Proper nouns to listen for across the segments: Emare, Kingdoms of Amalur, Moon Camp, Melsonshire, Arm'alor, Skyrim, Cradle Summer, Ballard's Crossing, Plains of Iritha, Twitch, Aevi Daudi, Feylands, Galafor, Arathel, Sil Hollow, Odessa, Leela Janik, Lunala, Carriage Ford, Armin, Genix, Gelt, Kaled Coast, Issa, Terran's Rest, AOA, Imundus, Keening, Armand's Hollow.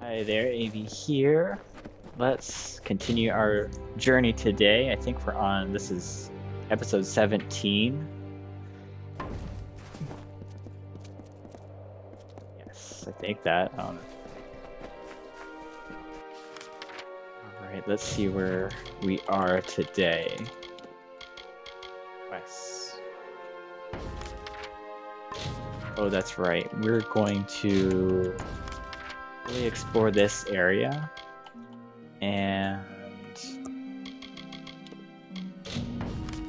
Hi there, Aevi here. Let's continue our journey today. I think we're on, this is episode 17. Yes, I think that. Alright, let's see where we are today. West. Oh, that's right. We're going to really explore this area. And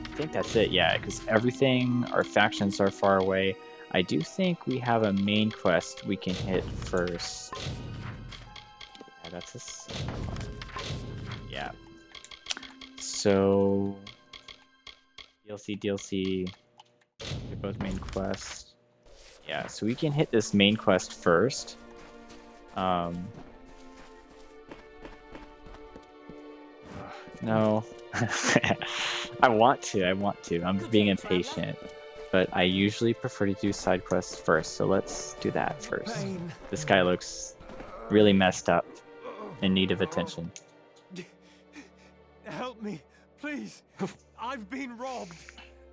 I think that's it, yeah, because everything, our factions are far away. I do think we have a main quest we can hit first. Yeah, that's a simple one. Yeah. So, DLC, they're both main quests. Yeah, so we can hit this main quest first. No. I want to. I'm being impatient. But I usually prefer to do side quests first, so let's do that first. This guy looks really messed up, in need of attention. Help me, please. I've been robbed.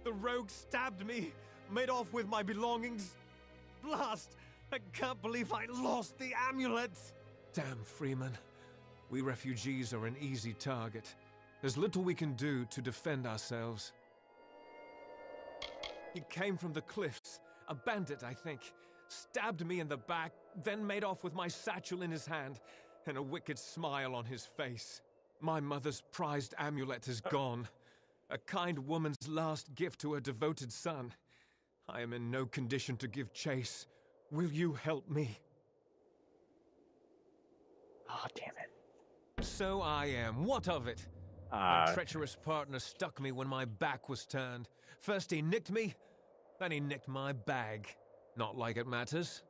The rogue stabbed me, made off with my belongings. Blast! I can't believe I lost the amulet. Damn, Freeman. We refugees are an easy target. There's little we can do to defend ourselves. He came from the cliffs, a bandit, I think. Stabbed me in the back, then made off with my satchel in his hand, and a wicked smile on his face. My mother's prized amulet is gone. A kind woman's last gift to her devoted son. I am in no condition to give chase. Will you help me? Oh, damn it. So I am. What of it? My treacherous partner stuck me when my back was turned. First he nicked me, then he nicked my bag. Not like it matters.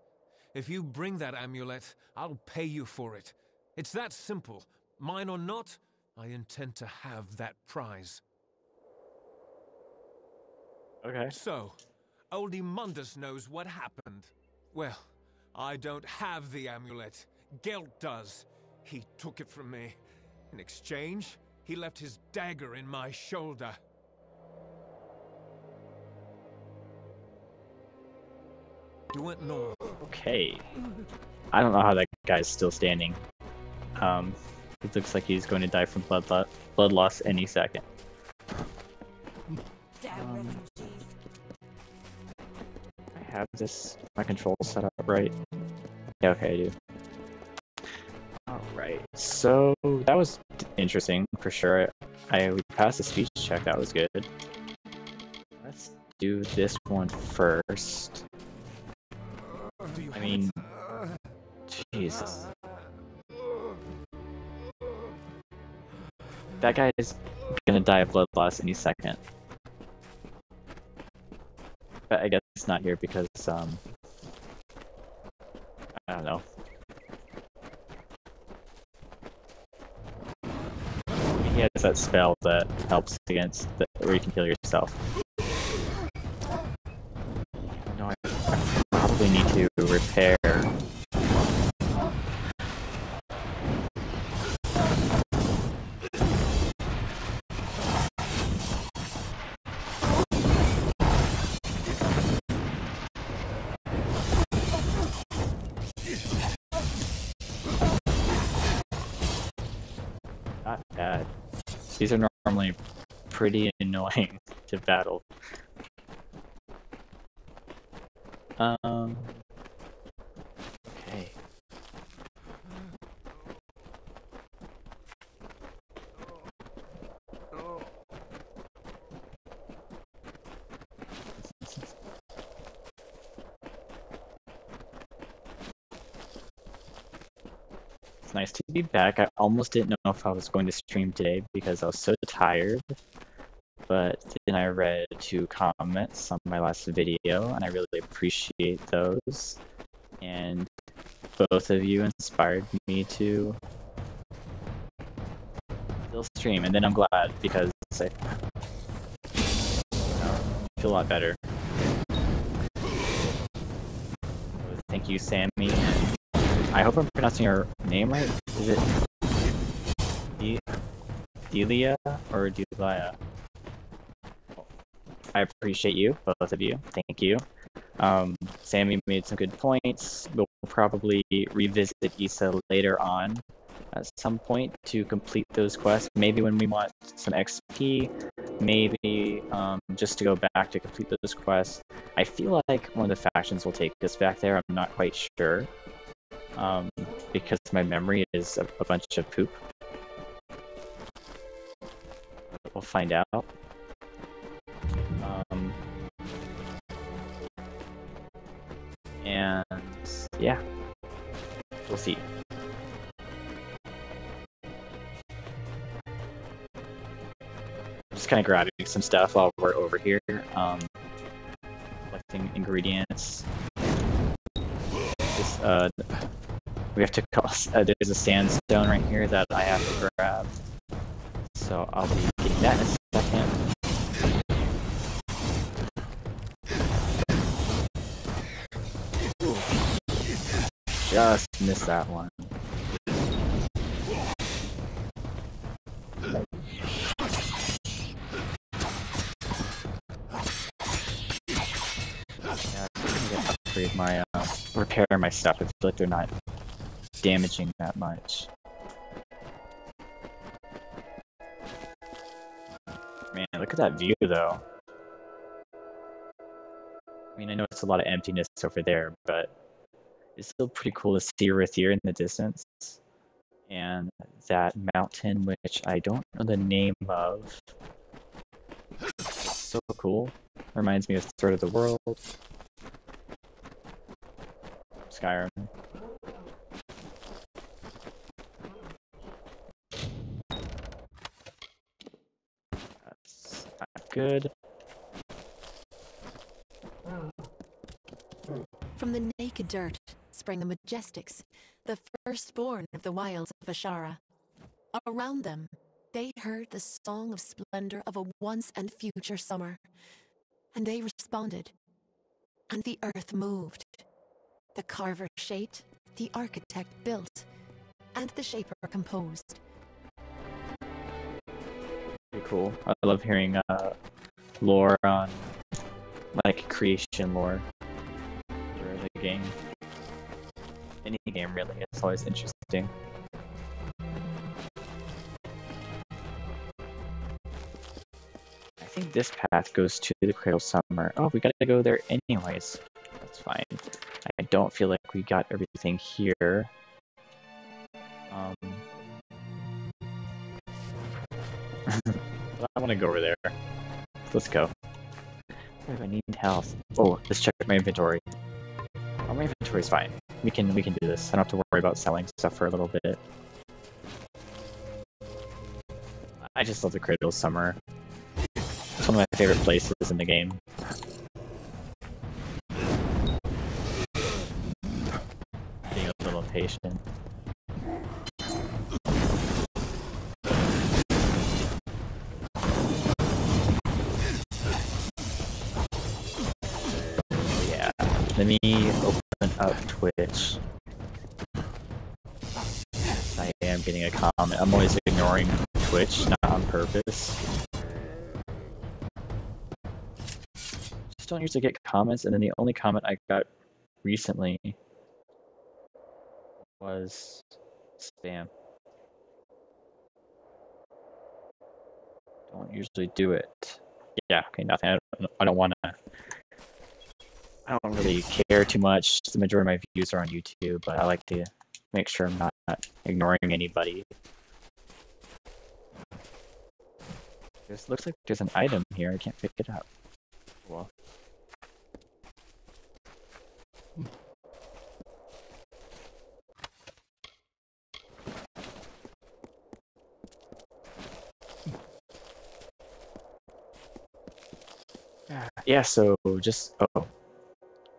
If you bring that amulet, I'll pay you for it. It's that simple. Mine or not, I intend to have that prize. Okay. So, old Imundus knows what happened. Well, I don't have the amulet. Gelt does. He took it from me. In exchange, he left his dagger in my shoulder. You went north. Okay. I don't know how that guy's still standing. It looks like he's going to die from blood loss any second. I have my control set up right. Yeah, okay, I do. Alright, so that was interesting for sure. I passed the speech check, that was good. Let's do this one first. I mean, Jesus. That guy is gonna die of blood loss any second. But I guess it's not here because, I don't know. He has that spell that helps against the, where you can heal yourself. No, I probably need to repair. These are normally pretty annoying to battle. Okay. It's nice to be back. I almost didn't know if I was going to stream today because I was so tired, but then I read 2 comments on my last video and I really appreciate those, and both of you inspired me to still stream, and then I'm glad because I feel a lot better. Thank you, Sammy. I hope I'm pronouncing your name right. Is it Delia or Delia? I appreciate you, both of you. Thank you. Sammy made some good points. We'll probably revisit Issa later on at some point to complete those quests. Maybe when we want some XP, maybe just to go back to complete those quests. I feel like one of the factions will take us back there. I'm not quite sure because my memory is a bunch of poop. We'll find out. And yeah, we'll see. Just kind of grabbing some stuff while we're over here, collecting ingredients. This, we have to cost. There's a sandstone right here that I have to grab, so I'll be getting that in a second. Just missed that one. Yeah, I can upgrade my repair my stuff. I feel like they're not damaging that much. Man, look at that view though. I mean, I know it's a lot of emptiness over there, but it's still pretty cool to see Rathir in the distance, and that mountain, which I don't know the name of. So cool. Reminds me of Thread of the World, Skyrim. That's not good. From the naked dirt sprang the Majestics, the firstborn of the wilds of Vashara. Around them, they heard the song of splendor of a once and future summer, and they responded, and the earth moved. The carver shaped, the architect built, and the shaper composed. Pretty cool. I love hearing lore on, like, creation lore. The game. Any game, really, it's always interesting. I think this path goes to the Cradle Summer. Oh, we gotta go there anyways. That's fine. I don't feel like we got everything here. I want to go over there. Let's go. What do I need? Health. Oh, let's check my inventory. Oh, my inventory's fine. We can do this. I don't have to worry about selling stuff for a little bit. I just love the Cradle Summer. It's one of my favorite places in the game. Being a little patient. Let me open up Twitch. I am getting a comment. I'm always ignoring Twitch, not on purpose. Just don't usually get comments, and then the only comment I got recently was spam. Don't usually do it. Yeah, okay, nothing. I don't want to. I don't really care too much. The majority of my views are on YouTube, but I like to make sure I'm not ignoring anybody. This looks like there's an item here. I can't pick it up. Well, yeah. So just oh.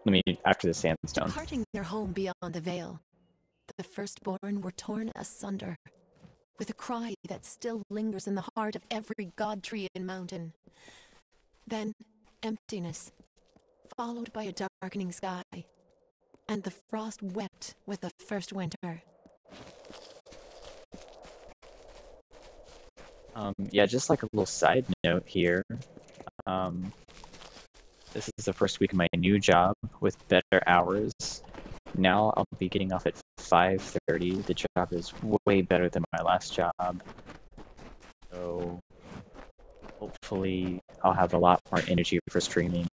Let me after the sandstone. Departing their home beyond the veil, the firstborn were torn asunder, with a cry that still lingers in the heart of every god tree and mountain. Then emptiness, followed by a darkening sky, and the frost wept with the first winter. Yeah, just like a little side note here. This is the first week of my new job with better hours. Now I'll be getting off at 5:30. The job is way better than my last job. So hopefully I'll have a lot more energy for streaming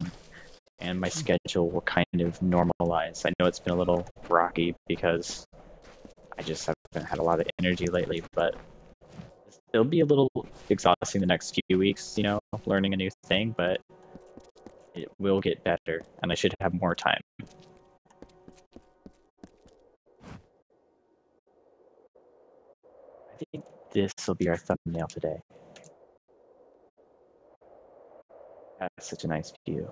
and my schedule will kind of normalize. I know it's been a little rocky because I just haven't had a lot of energy lately, but it'll be a little exhausting the next few weeks, you know, learning a new thing, but it will get better and I should have more time. I think this will be our thumbnail today. That's such a nice view.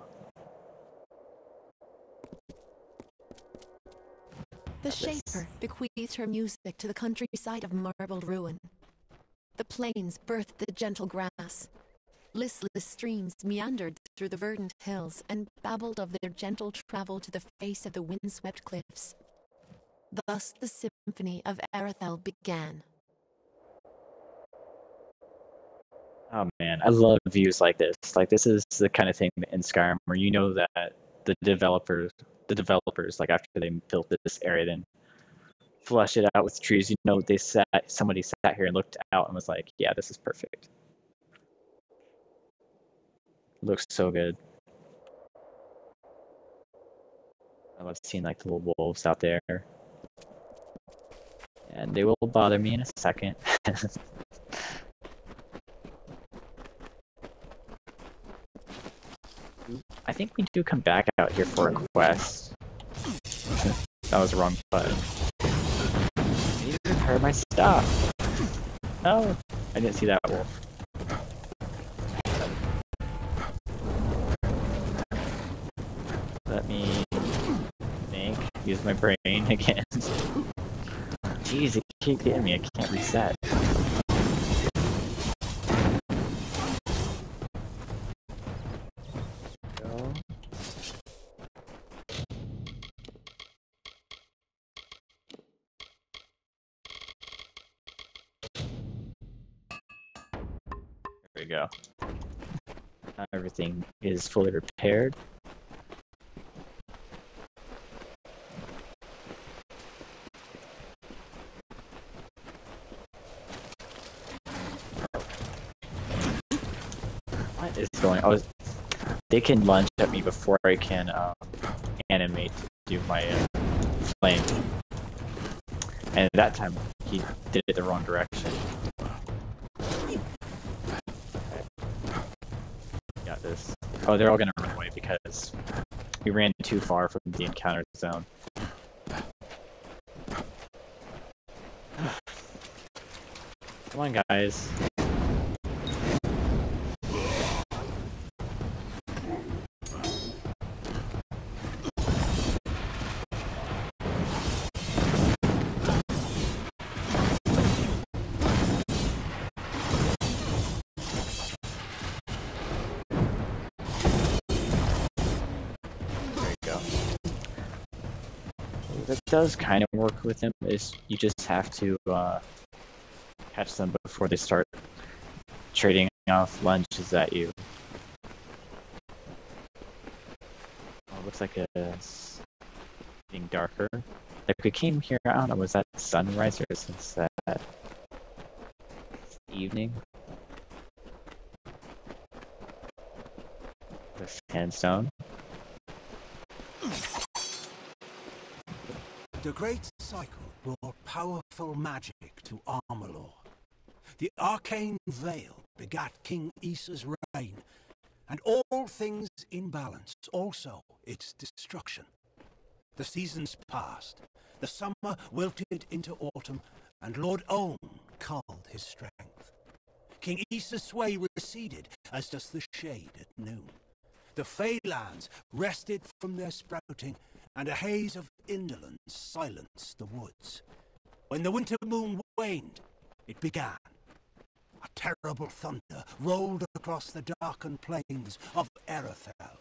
The Shaper bequeathed her music to the countryside of marbled ruin. The plains birthed the gentle grass. Listless streams meandered through the verdant hills and babbled of their gentle travel to the face of the windswept cliffs. Thus the symphony of Arathel began. Oh man, I love views like this. Like, this is the kind of thing in Skyrim where you know that the developers, like, after they built this area, then flush it out with trees. You know, somebody sat here and looked out and was like, yeah, this is perfect. Looks so good. I love seeing like the little wolves out there. And they will bother me in a second. I think we do come back out here for a quest. That was the wrong button. I need to repair my stuff! No! I didn't see that wolf. Let me think. Use my brain again. Jeez, it keeps hitting me. I can't reset. There we go. Now everything is fully repaired. What is going on? They can lunge at me before I can animate to do my flame. And at that time, he did it the wrong direction. This. Oh, they're all gonna run away because we ran too far from the encounter zone. Come on, guys. Does kind of work with them, is you just have to catch them before they start trading off lunges at you. Oh, looks like it's getting darker. Like, we came here, I don't know, was that sunrise or since that evening? The sandstone. The Great Cycle brought powerful magic to Arm'alor. The Arcane Veil begat King Issa's reign, and all things in balance, also its destruction. The seasons passed, the summer wilted into autumn, and Lord Ohm culled his strength. King Issa's sway receded, as does the shade at noon. The Feylands rested from their sprouting, and a haze of indolence silenced the woods. When the winter moon waned, it began. A terrible thunder rolled across the darkened plains of Arathel.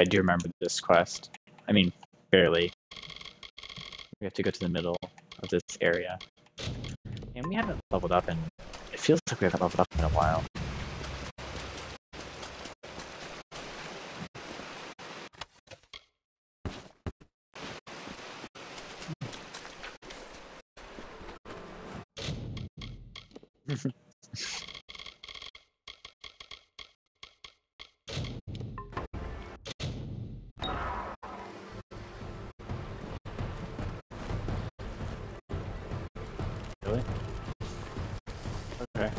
I do remember this quest. I mean, barely. We have to go to the middle of this area. And we haven't leveled up, and it feels like we haven't leveled up in a while. Really? Okay.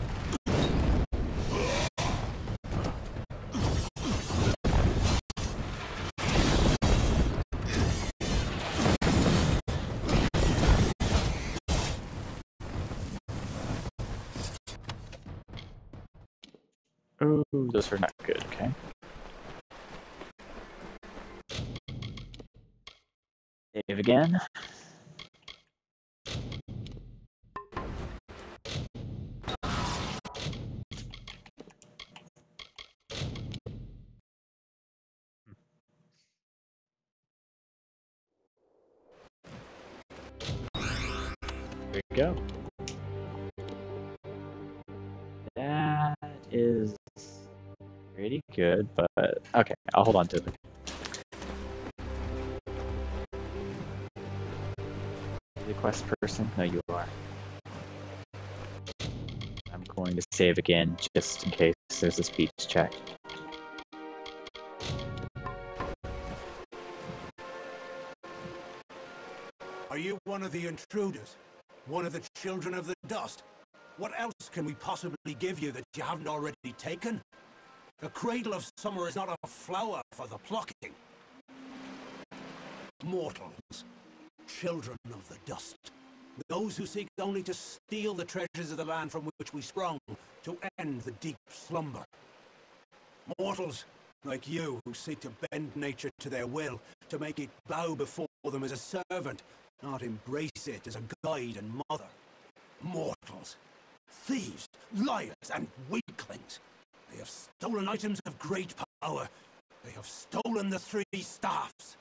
Oh, those are not good, okay. Save again. There you go. That is pretty good, but okay, I'll hold on to it. Are you the quest person? No, you are. I'm going to save again just in case there's a speech check. Are you one of the intruders? One of the children of the dust? What else can we possibly give you that you haven't already taken? The Cradle of Summer is not a flower for the plucking. Mortals, children of the dust, those who seek only to steal the treasures of the land from which we sprung, to end the deep slumber. Mortals like you who seek to bend nature to their will, to make it bow before them as a servant, not embrace it as a guide and mother. Mortals, thieves, liars, and weaklings. They have stolen items of great power. They have stolen the three staffs.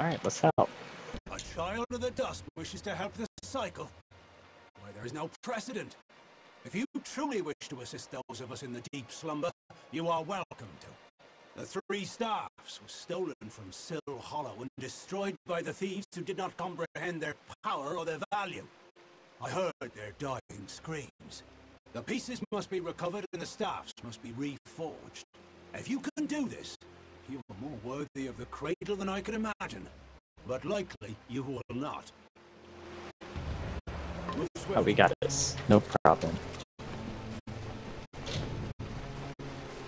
Alright, let's help. A child of the dust wishes to help this cycle. Why, there is no precedent. If you truly wish to assist those of us in the deep slumber, you are welcome to. The three staffs were stolen from Sil Hollow and destroyed by the thieves who did not comprehend their power or their value. I heard their dying screams. The pieces must be recovered and the staffs must be reforged. If you can do this, you are more worthy of the Cradle than I could imagine. But likely you will not. Oh, we got this. No problem.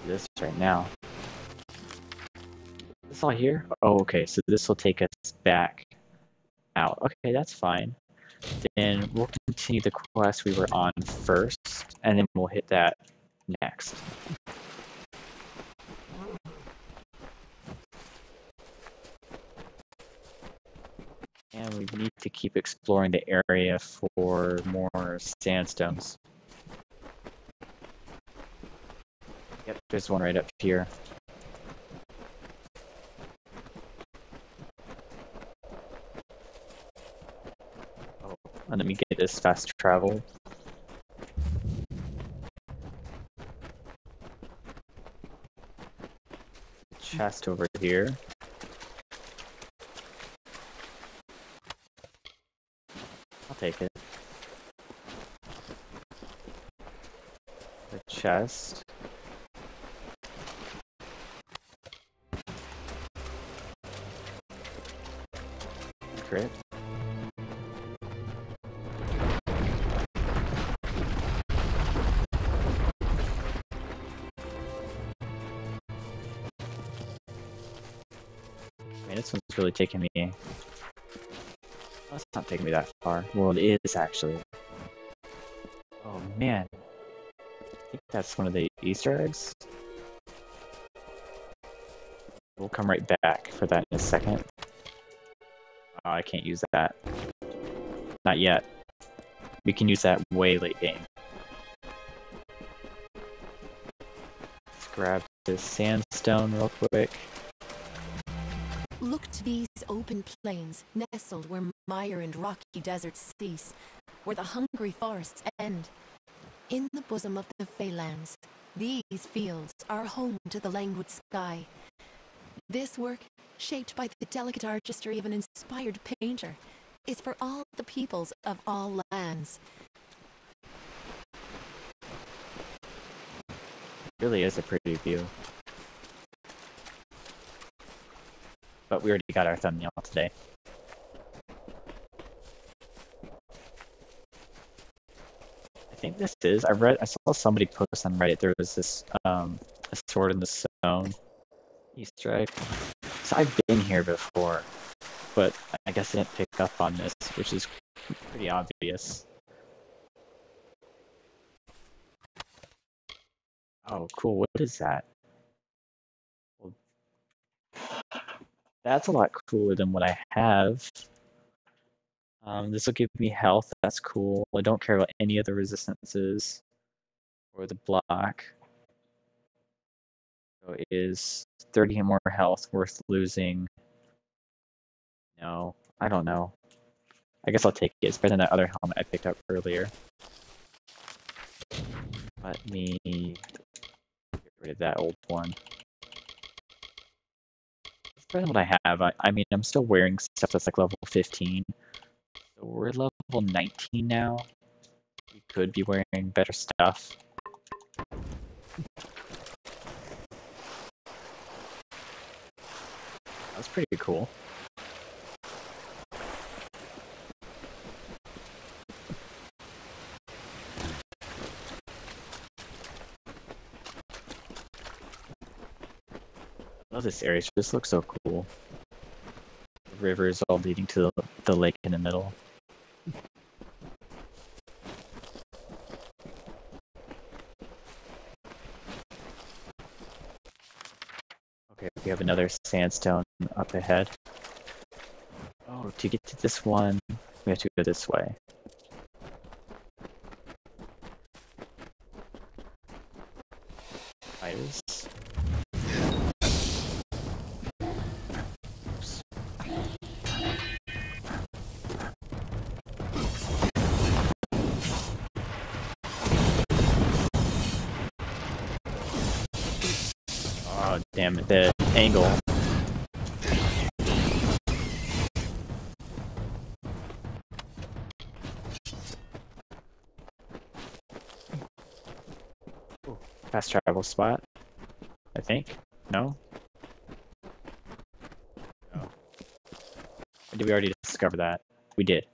This right now. This all here? Oh, okay, so this will take us back out. Okay, that's fine. Then we'll continue the quest we were on first, and then we'll hit that next. And we need to keep exploring the area for more sandstones. Yep, there's one right up here. Let me get this fast travel. Chest over here. I'll take it. The chest. Great. This one's really taking me... Well, it's not taking me that far. Well, it is, actually. Oh, man. I think that's one of the Easter eggs. We'll come right back for that in a second. Oh, I can't use that. Not yet. We can use that way late game. Let's grab this sandstone real quick. Look to these open plains, nestled where mire and rocky deserts cease, where the hungry forests end. In the bosom of the Feylands, these fields are home to the languid sky. This work, shaped by the delicate artistry of an inspired painter, is for all the peoples of all lands. It really is a pretty view. But we already got our thumbnail today. I think this is. I saw somebody post on Reddit. There was this a sword in the stone Easter egg. So I've been here before, but I guess I didn't pick up on this, which is pretty obvious. Oh, cool. What is that? That's a lot cooler than what I have. This will give me health. That's cool. I don't care about any of the resistances or the block. So it is 30 more health worth losing. No, I don't know. I guess I'll take it. It's better than that other helmet I picked up earlier. Let me get rid of that old one. That's what I have. I mean, I'm still wearing stuff that's like level 15. So we're level 19 now. We could be wearing better stuff. That was pretty cool. I love this area, it just looks so cool. The river is all leading to the lake in the middle. Okay, we have another sandstone up ahead. Oh, to get to this one, we have to go this way. Spiders. Damn it, the angle. Ooh, fast travel spot, I think. No? No. Or did we already discover that? We did.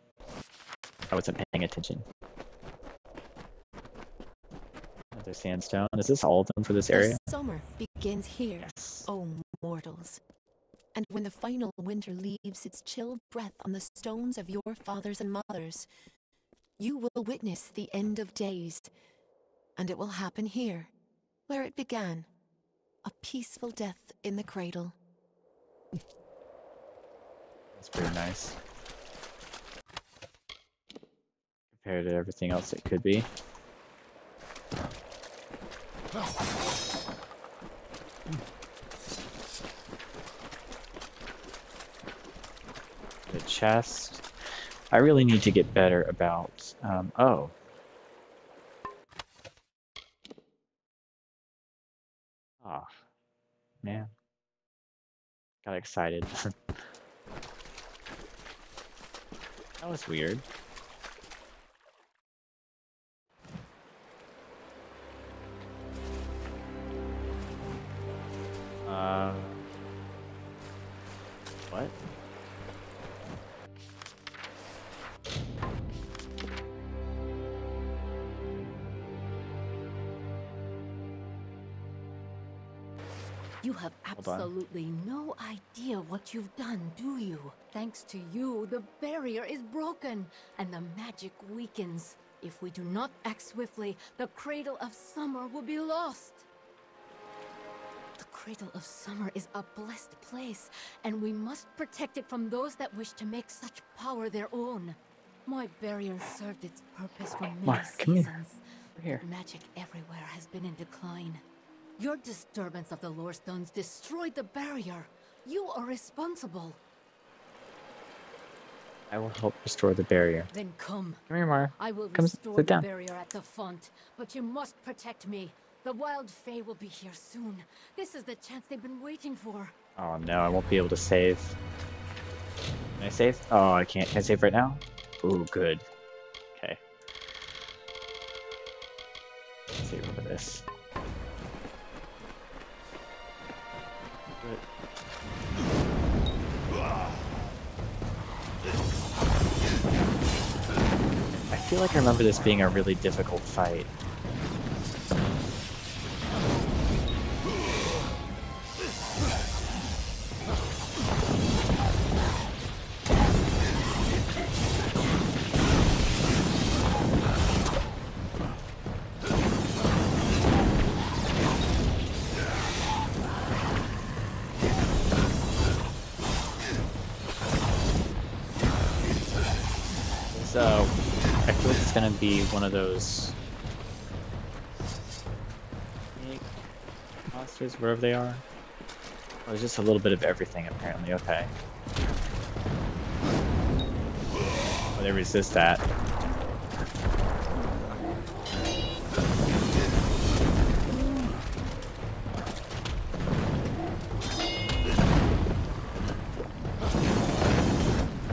I wasn't paying attention. Another sandstone. Is this all of them for this area? Summer begins here, yes. O mortals. And when the final winter leaves its chill breath on the stones of your fathers and mothers, you will witness the end of days. And it will happen here, where it began. A peaceful death in the cradle. That's pretty nice. Compared to everything else it could be. The chest. I really need to get better about. Oh. Ah, oh, man. Got excited. That was weird. What? You have absolutely no idea what you've done, do you? Thanks to you, the barrier is broken and the magic weakens. If we do not act swiftly, the Cradle of Summer will be lost. The Cradle of Summer is a blessed place, and we must protect it from those that wish to make such power their own. My barrier served its purpose for many seasons. Magic everywhere has been in decline. Your disturbance of the lore stones destroyed the barrier. You are responsible. I will help restore the barrier. Then come. Come here, Mara. I will restore the barrier at the font, but you must protect me. The wild fae will be here soon. This is the chance they've been waiting for. Oh no, I won't be able to save. Can I save? Oh, I can't. Can I save right now? Ooh, good. Okay. Let's save over this. I feel like I remember this being a really difficult fight. Gonna be one of those snake monsters, wherever they are. Oh, there's just a little bit of everything apparently. Okay. Oh, they resist that.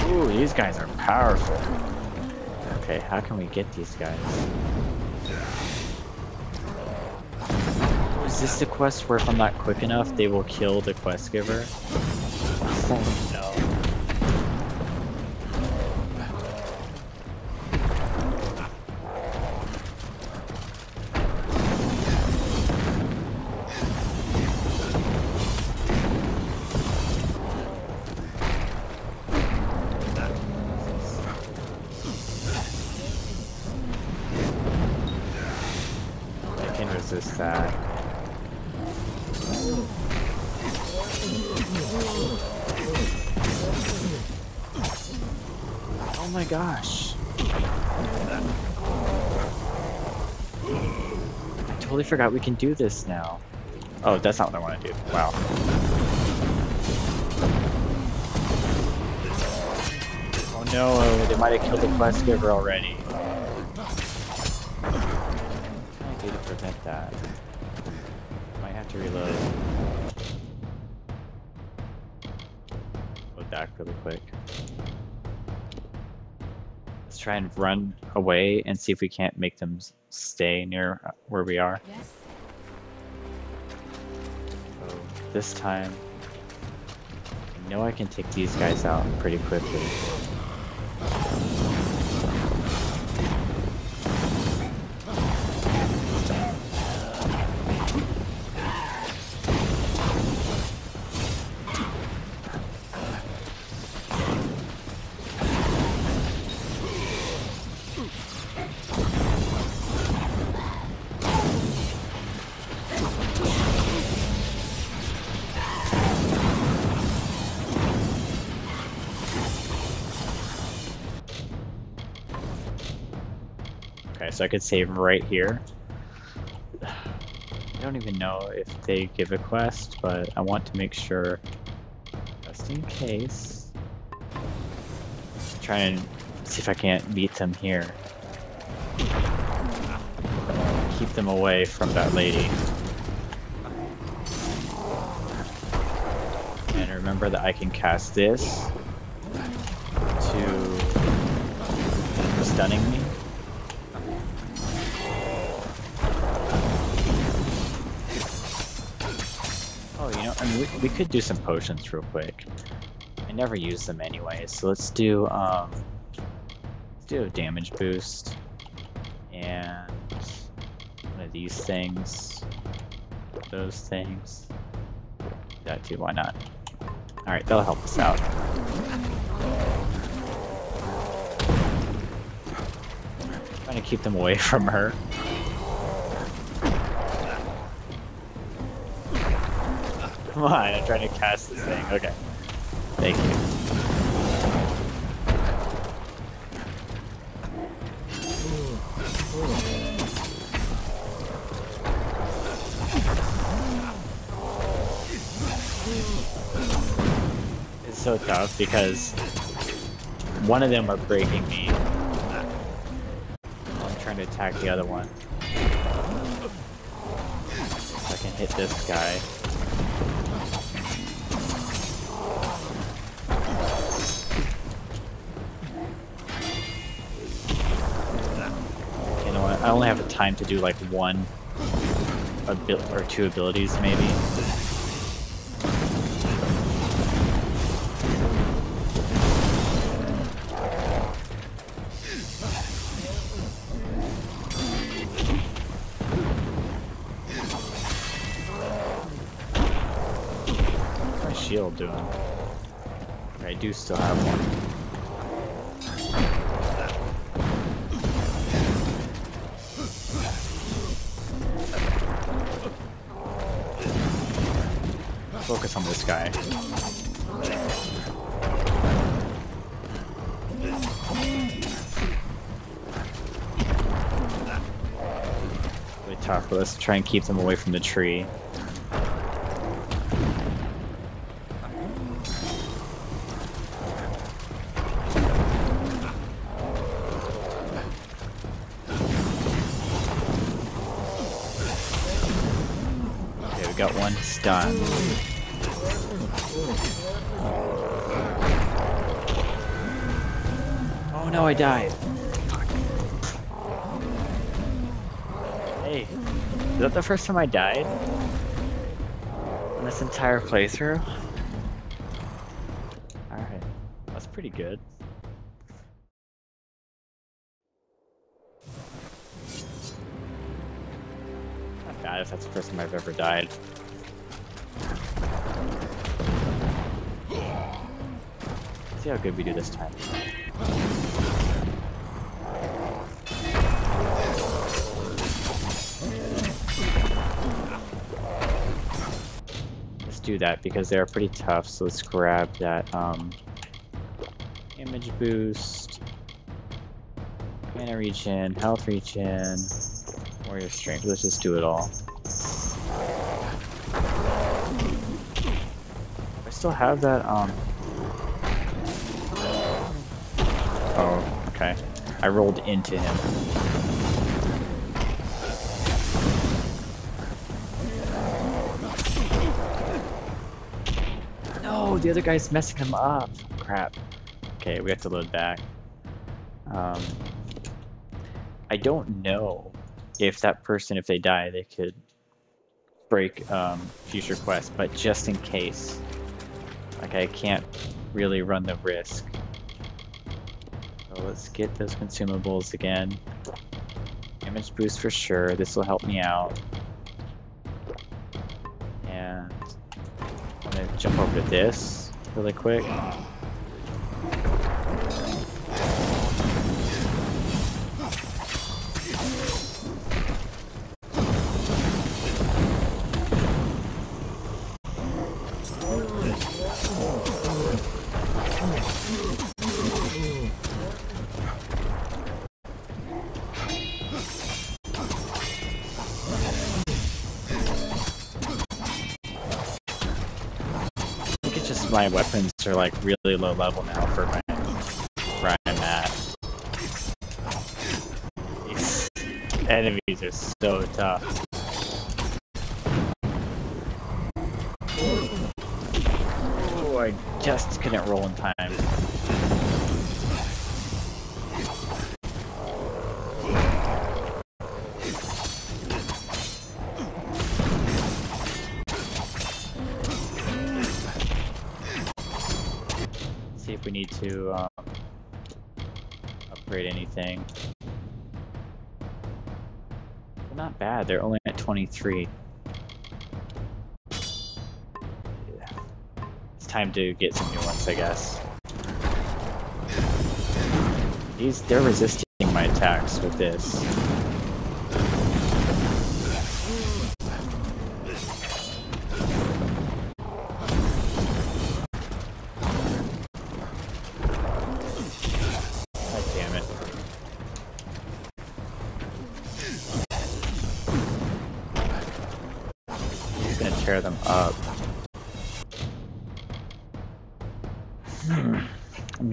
Ooh, these guys are powerful. Okay, how can we get these guys? Oh, is this the quest where if I'm not quick enough, they will kill the quest giver? Oh no. I forgot we can do this now. Oh, that's not what I want to do. Wow. Oh no, they might have killed the quest giver already. What can I do to prevent that? Might have to reload. Go back really quick. Let's try and run away and see if we can't make them stay near where we are. Yes. So this time, I know I can take these guys out pretty quickly. So I could save right here. I don't even know if they give a quest, but I want to make sure, just in case. Let's try and see if I can't beat them here. Keep them away from that lady. And remember that I can cast this to stunning me. We could do some potions real quick. I never use them anyway, so let's do a damage boost and one of these things, those things, that too. Why not? All right, that'll help us out. I'm trying to keep them away from her. Come on, I'm trying to cast this thing. Okay. Thank you. so tough because one of them are breaking me. I'm trying to attack the other one. So I can hit this guy. You know what? I only have the time to do like one or two abilities maybe. Doing. I do still have one. Focus on this guy. Really tough, but let's try and keep them away from the tree. Done. Oh no, I died. Hey, is that the first time I died in this entire playthrough? Alright, that's pretty good. Not bad if that's the first time I've ever died. Let's see how good we do this time. Let's do that because they're pretty tough, so let's grab that damage boost, mana regen, health regen, warrior strength. Let's just do it all. I still have that Oh, okay. I rolled into him. No, the other guy's messing him up. Crap. Okay, we have to load back. I don't know if that person, if they die, they could break future quests, but just in case. Like, I can't really run the risk. Let's get those consumables again. Damage boost for sure. This will help me out. And I'm gonna jump over to this really quick. My weapons are like really low level now for where I'm at. These enemies are so tough. Oh, I just couldn't roll in time. To upgrade anything. They're not bad, they're only at 23. Yeah. It's time to get some new ones, I guess. They're resisting my attacks with this.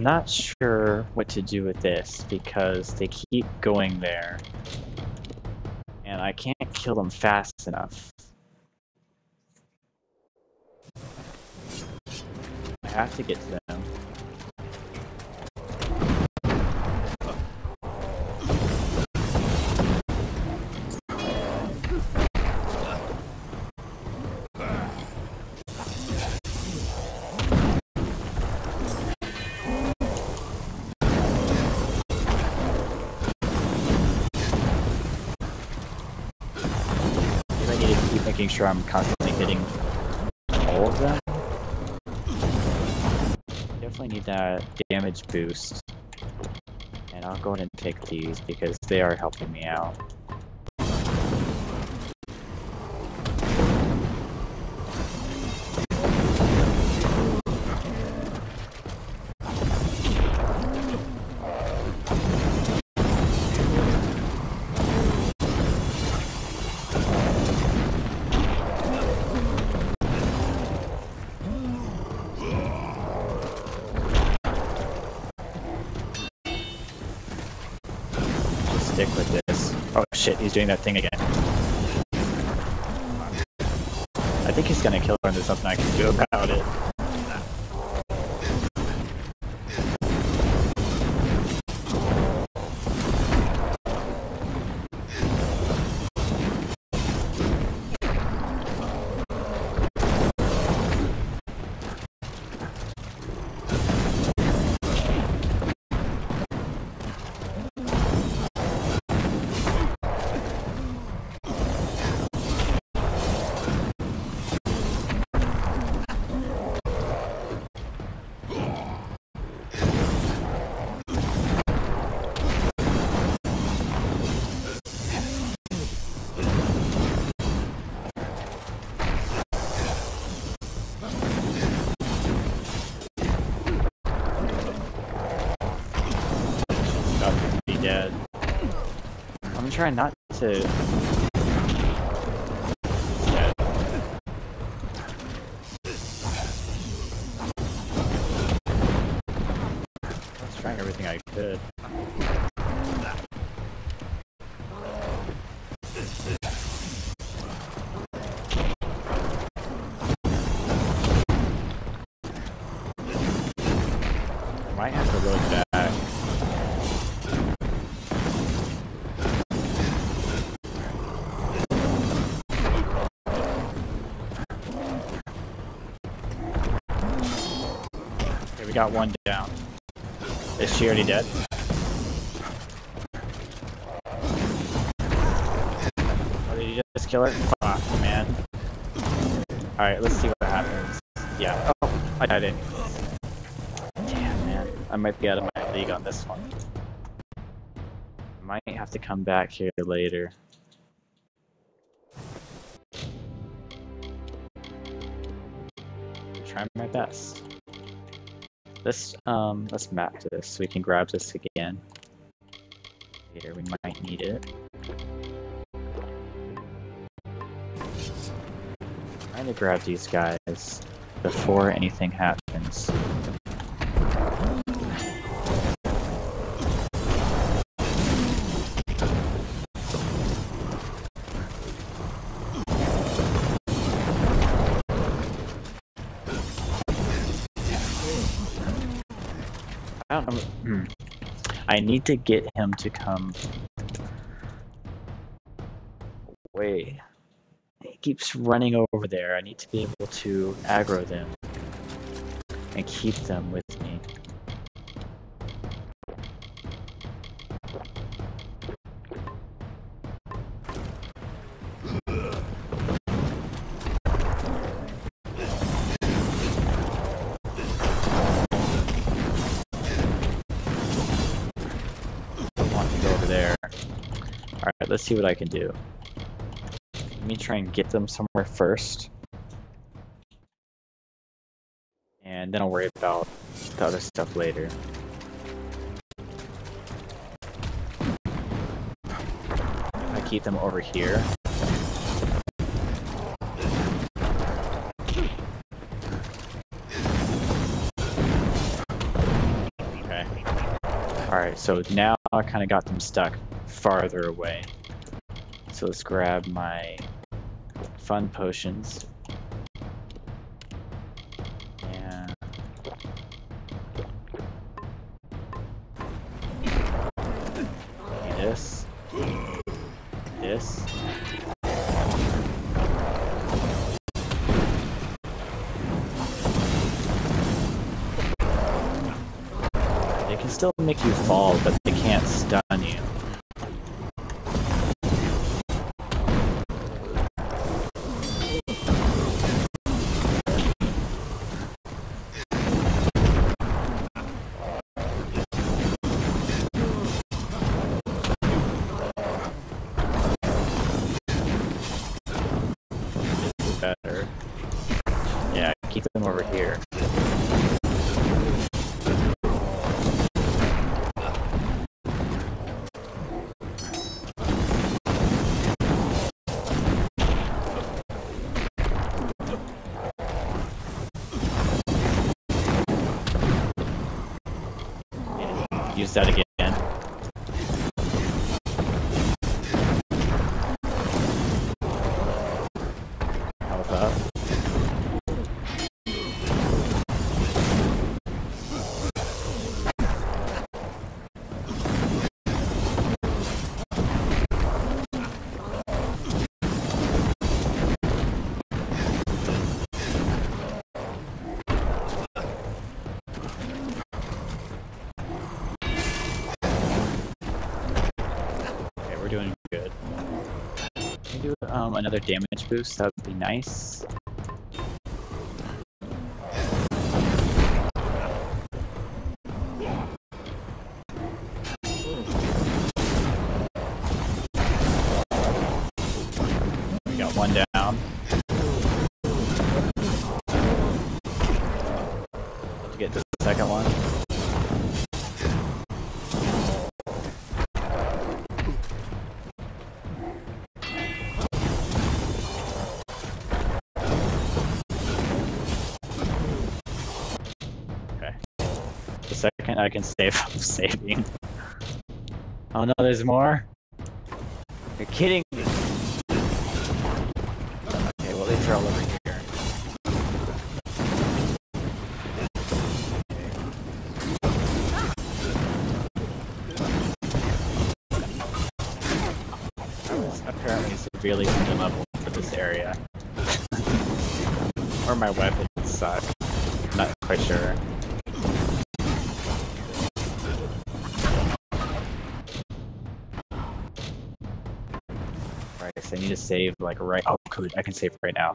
not sure what to do with this because they keep going there. And I can't kill them fast enough. I have to get to them. Making sure I'm constantly hitting all of them. Definitely need that damage boost. And I'll go ahead and pick these because they are helping me out. Shit, he's doing that thing again. I think he's gonna kill her and there's nothing I can do about it. Try not to. Yeah. I was trying everything I could. I might have to load back. Got one down. Is she already dead? Oh, did you just kill her? Fuck, man. Alright, let's see what happens. Yeah. Oh, I died in. Damn, man. I might be out of my league on this one. Might have to come back here later. I'm trying my best. Let's map this so we can grab this again. Later, we might need it. I'm trying to grab these guys before anything happens. I need to get him to come away. He keeps running over there. I need to be able to aggro them and keep them with me. Let's see what I can do. Let me try and get them somewhere first. And then I'll worry about the other stuff later. I keep them over here. Alright, so now I kind of got them stuck farther away. So let's grab my fun potions. And this. This. Still make you fall, but they can't stun you. This is better. Yeah, keep them over here. That again. Health up. Another damage boost, that would be nice. We got one down. Let's get to the second one. I can save up saving. Oh no, there's more? You're kidding me! Okay, well they throw over here. This apparently severely underleveled for this area. Or my weapons suck. I'm not quite sure. I need to save like right. Oh, good. I can save right now.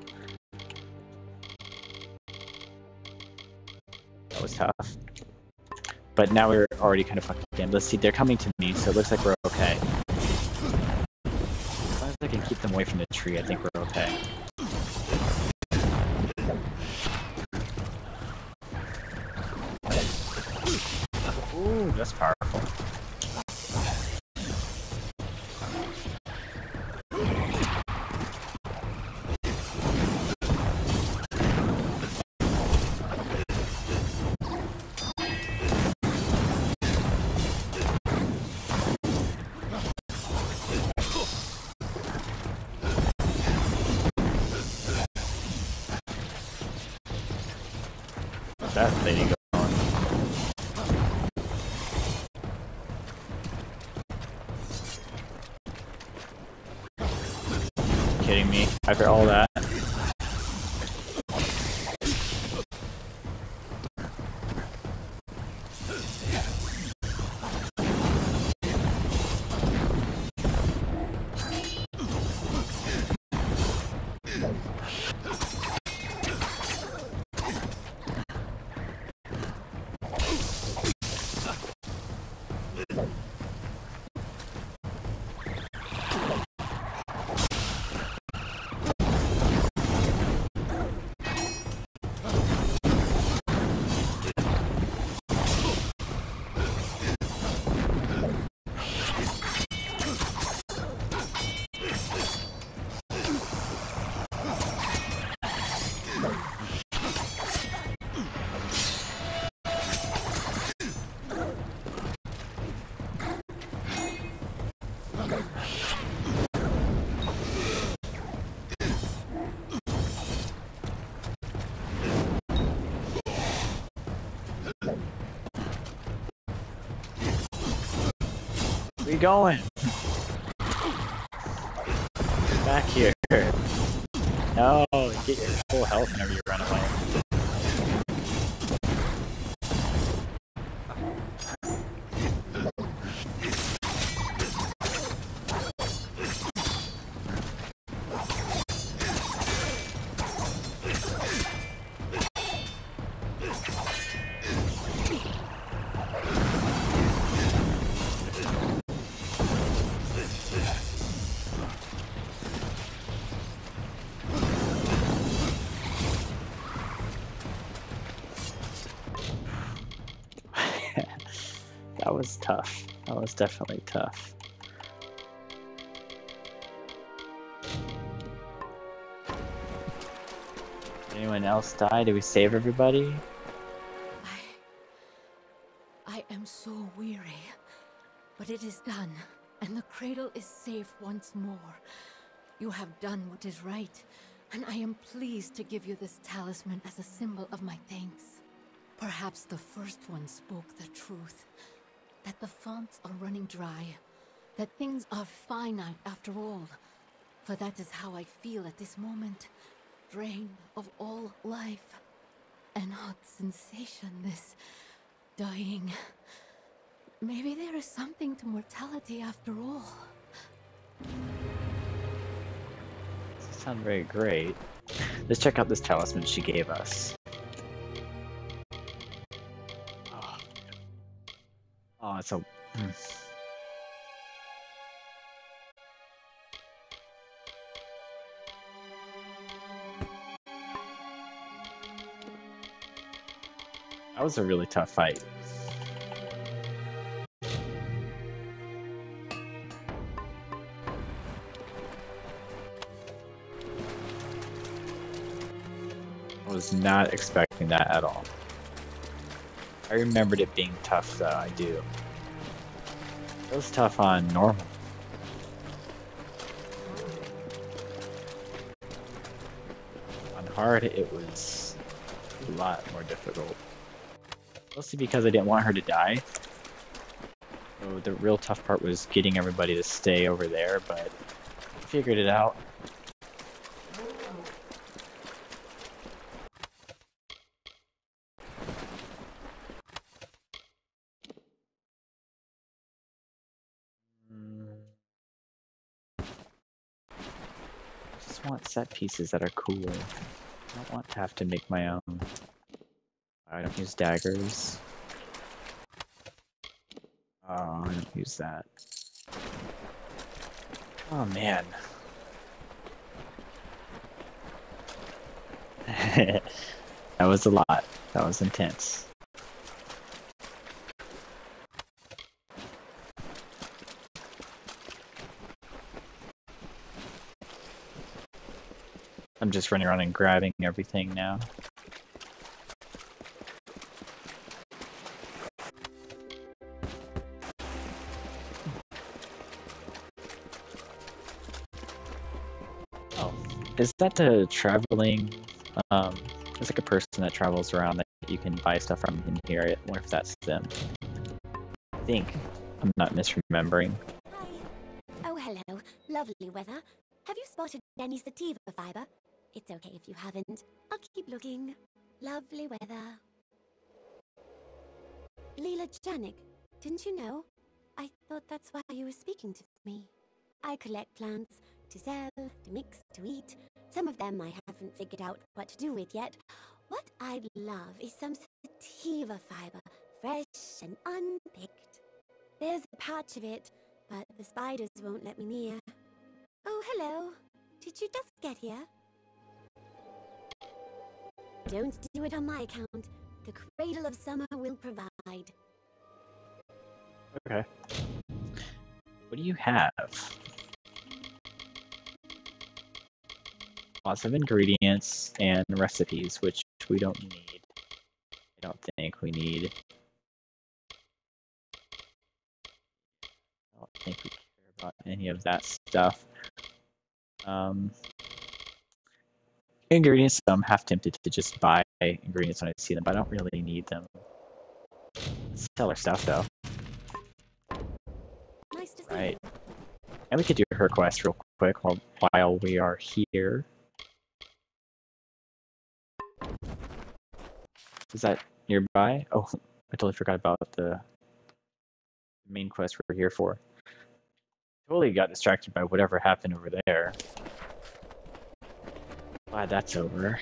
That was tough. But now we're already kind of fucked again. Let's see. They're coming to me, so it looks like we're okay. As long as I can keep them away from the tree, I think we're okay. Ooh, that's powerful. That lady gone. Are you kidding me? After all that. we going? Back here. No, get your full health whenever you run away. Tough. That was definitely tough. Did anyone else die? Did we save everybody? I am so weary, but it is done, and the cradle is safe once more. You have done what is right, and I am pleased to give you this talisman as a symbol of my thanks. Perhaps the first one spoke the truth. That the fonts are running dry, that things are finite after all, for that is how I feel at this moment, drained of all life. An odd sensation, this dying. Maybe there is something to mortality after all. Doesn't sound very great. Let's check out this talisman she gave us. Oh, it's a... That was a really tough fight. I was not expecting that at all. I remembered it being tough, though, I do. It was tough on normal. On hard, it was a lot more difficult. Mostly because I didn't want her to die. So the real tough part was getting everybody to stay over there, but I figured it out. Set pieces that are cool. I don't want to have to make my own. I don't use daggers. Oh, I don't use that. Oh man. That was a lot. That was intense. I'm just running around and grabbing everything now. Oh, is that the traveling? It's like a person that travels around that you can buy stuff from in here. I wonder if that's them. I think I'm not misremembering. Hi. Oh, hello. Lovely weather. Have you spotted any sativa fiber? It's okay if you haven't. I'll keep looking. Lovely weather. Leela Janik, didn't you know? I thought that's why you were speaking to me. I collect plants to sell, to mix, to eat. Some of them I haven't figured out what to do with yet. What I'd love is some sativa fiber, fresh and unpicked. There's a patch of it, but the spiders won't let me near. Oh, hello. Did you just get here? Don't do it on my account. The Cradle of Summer will provide. Okay. What do you have? Lots of ingredients and recipes, which we don't need. I don't think we need. I don't think we care about any of that stuff. Ingredients, I'm half tempted to just buy ingredients when I see them, but I don't really need them. Stellar stuff, though. Nice to Right. And we could do her quest real quick while we are here. Is that nearby? Oh, I totally forgot about the main quest we're here for. Totally got distracted by whatever happened over there. Glad that's over.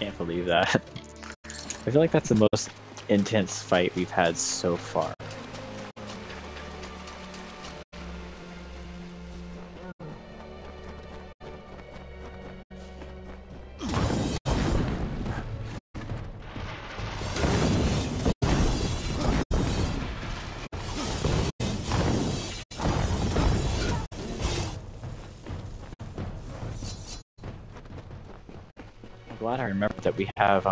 Can't believe that. I feel like that's the most intense fight we've had so far. I remember that we have,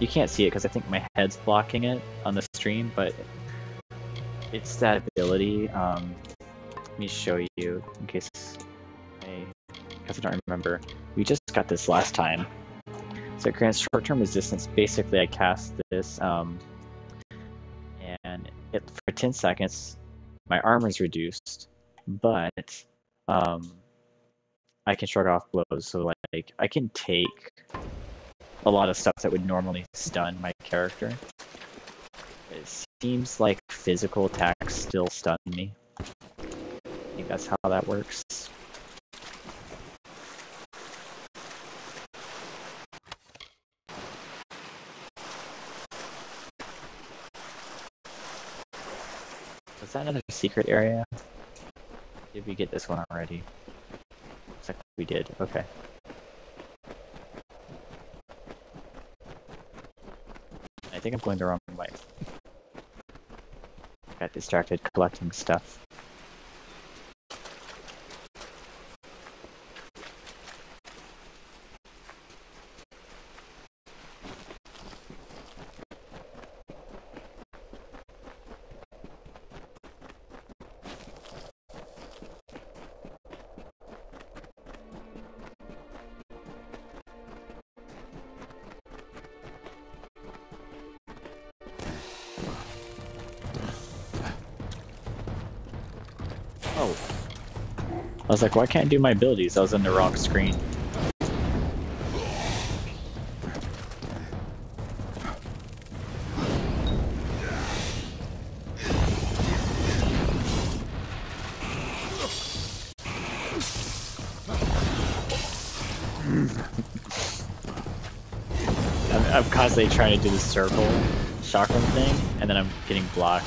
you can't see it because I think my head's blocking it on the stream, but it's that ability, let me show you in case I don't remember. We just got this last time. So it grants short-term resistance. Basically I cast this, and it, for 10 seconds my armor's reduced, but I can shrug off blows, so like I can take a lot of stuff that would normally stun my character. It seems like physical attacks still stun me. I think that's how that works. Was that another secret area? Did we get this one already? We did, okay. I think I'm going the wrong way. Got distracted collecting stuff. I was like, well, I can't do my abilities. I was on the wrong screen. I'm constantly trying to do the circle chakram thing, and then I'm getting blocked.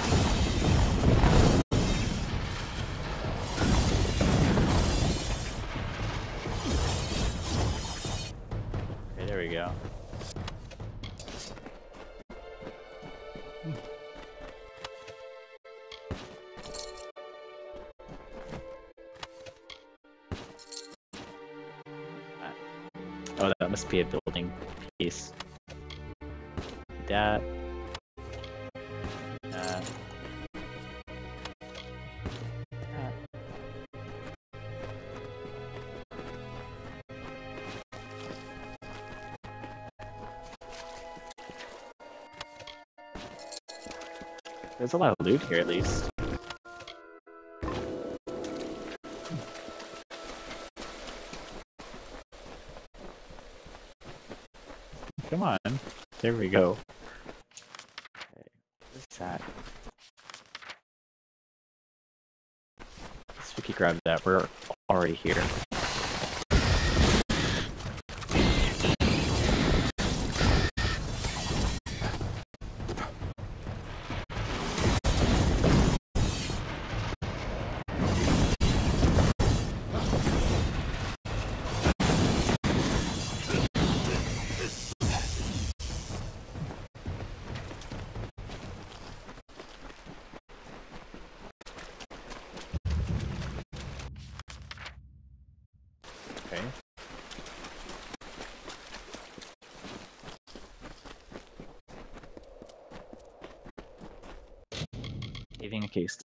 Be a building piece. That. That. That. There's a lot of loot here, at least. There we go. Okay, what's that? Let's quickly grab that. We're already here.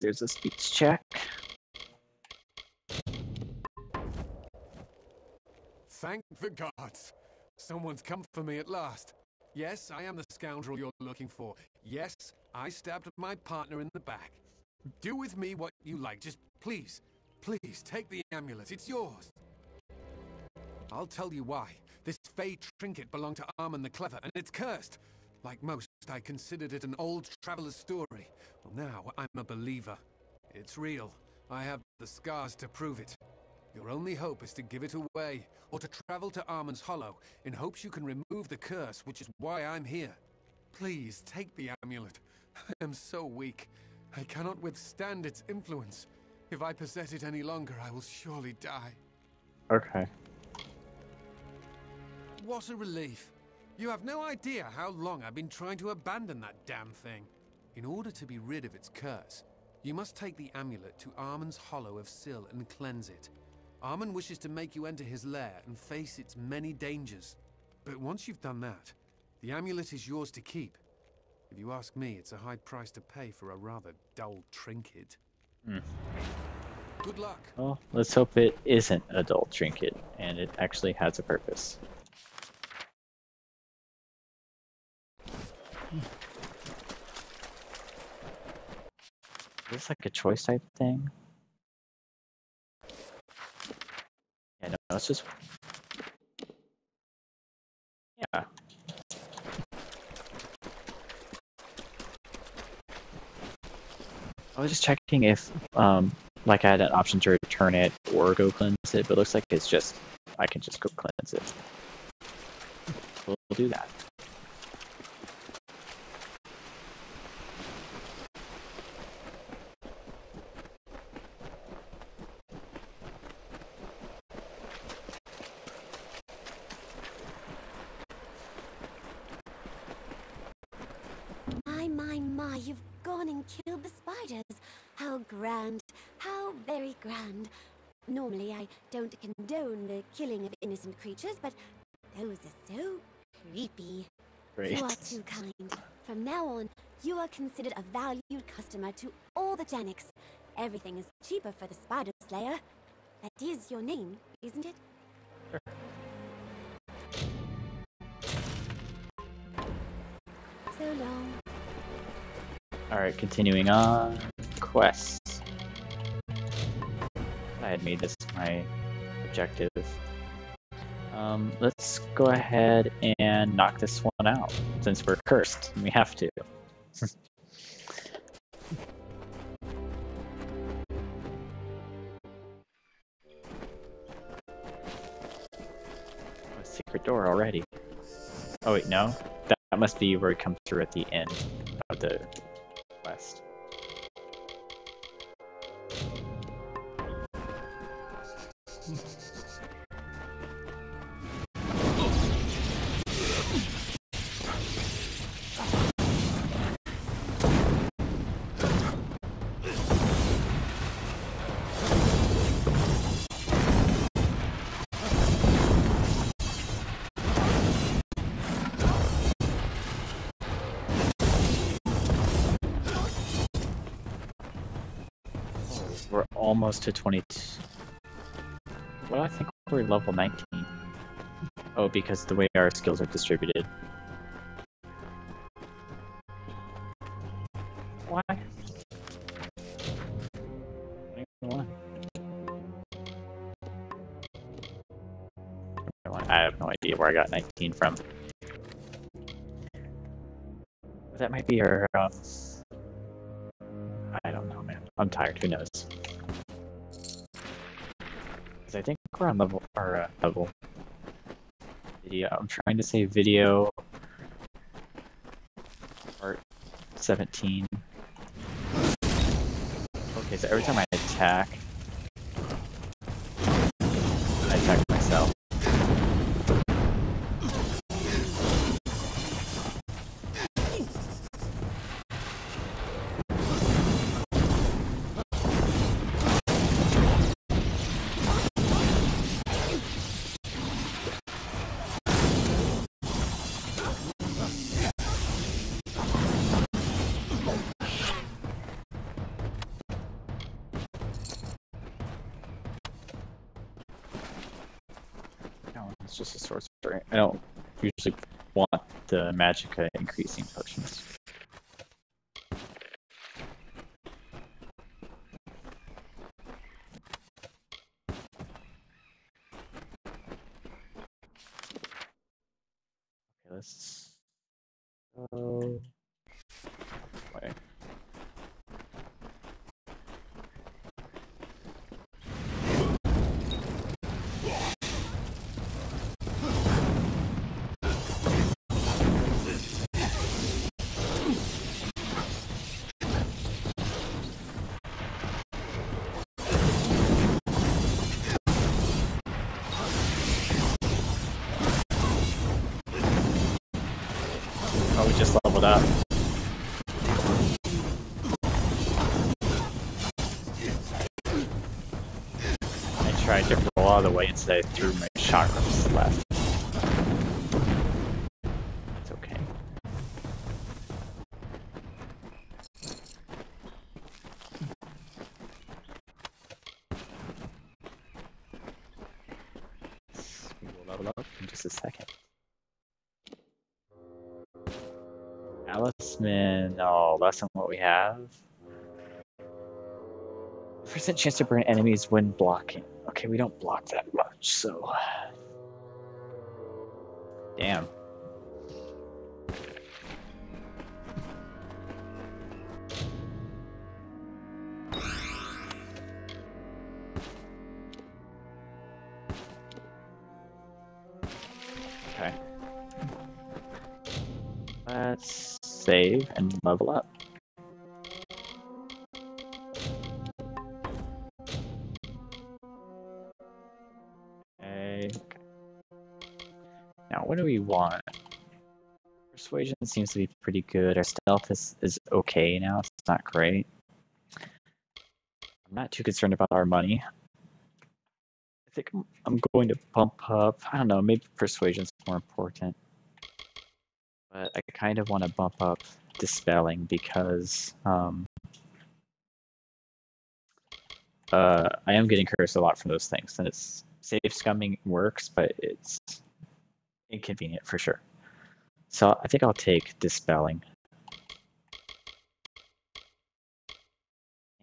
There's a speech check. Thank the gods. Someone's come for me at last. Yes, I am the scoundrel you're looking for. Yes, I stabbed my partner in the back. Do with me what you like. Just please, please take the amulet. It's yours. I'll tell you why. This fey trinket belonged to Armin the Clever, and it's cursed. Like most, I considered it an old traveler's story. Well, now I'm a believer. It's real. I have the scars to prove it. Your only hope is to give it away, or to travel to Armand's Hollow, in hopes you can remove the curse, which is why I'm here. Please, take the amulet. I am so weak. I cannot withstand its influence. If I possess it any longer, I will surely die. Okay. What a relief. You have no idea how long I've been trying to abandon that damn thing. In order to be rid of its curse, you must take the amulet to Armand's Hollow of Sil and cleanse it. Armin wishes to make you enter his lair and face its many dangers. But once you've done that, the amulet is yours to keep. If you ask me, it's a high price to pay for a rather dull trinket. Mm. Good luck. Well, let's hope it isn't a dull trinket, and it actually has a purpose. Is this like a choice type thing? Yeah, no, it's just... Yeah. I was just checking if, like I had an option to return it or go cleanse it, but it looks like it's just... I can just go cleanse it. We'll do that. Grand. Normally I don't condone the killing of innocent creatures, but those are so creepy. Great. You are too kind. From now on, you are considered a valued customer to all the Genix. Everything is cheaper for the Spider Slayer. That is your name, isn't it? Sure. So long. Alright, continuing on. Quests. I had made this my objective. Let's go ahead and knock this one out, since we're cursed, and we have to. A secret door already. Oh wait, no. That must be where it comes through at the end of the quest. We're almost to 22. Well, I think we're level 19. Oh, because the way our skills are distributed. Why? I don't know why. I have no idea where I got 19 from. That might be our... I don't know, man. I'm tired. Who knows? I think we're on level or level video. I'm trying to say video part 17. Okay, so every time I attack myself. It's just a sorcery. I don't usually want the magicka increasing potions. Okay, let's go. Wait. Just leveled up. I tried to roll out of the way instead I threw my chakras to the left. It's okay. We will level up in just a second. Talisman, no, less than what we have. 1% chance to burn enemies when blocking. Okay, we don't block that much, so... Damn. Okay. Let's... save and level up. Okay. Now, what do we want? Persuasion seems to be pretty good. Our stealth is okay now. It's not great. I'm not too concerned about our money. I think I'm going to pump up. I don't know. Maybe persuasion's more important. But I kind of want to bump up dispelling because I am getting cursed a lot from those things, and it's safe scumming works, but it's inconvenient for sure. So I think I'll take dispelling.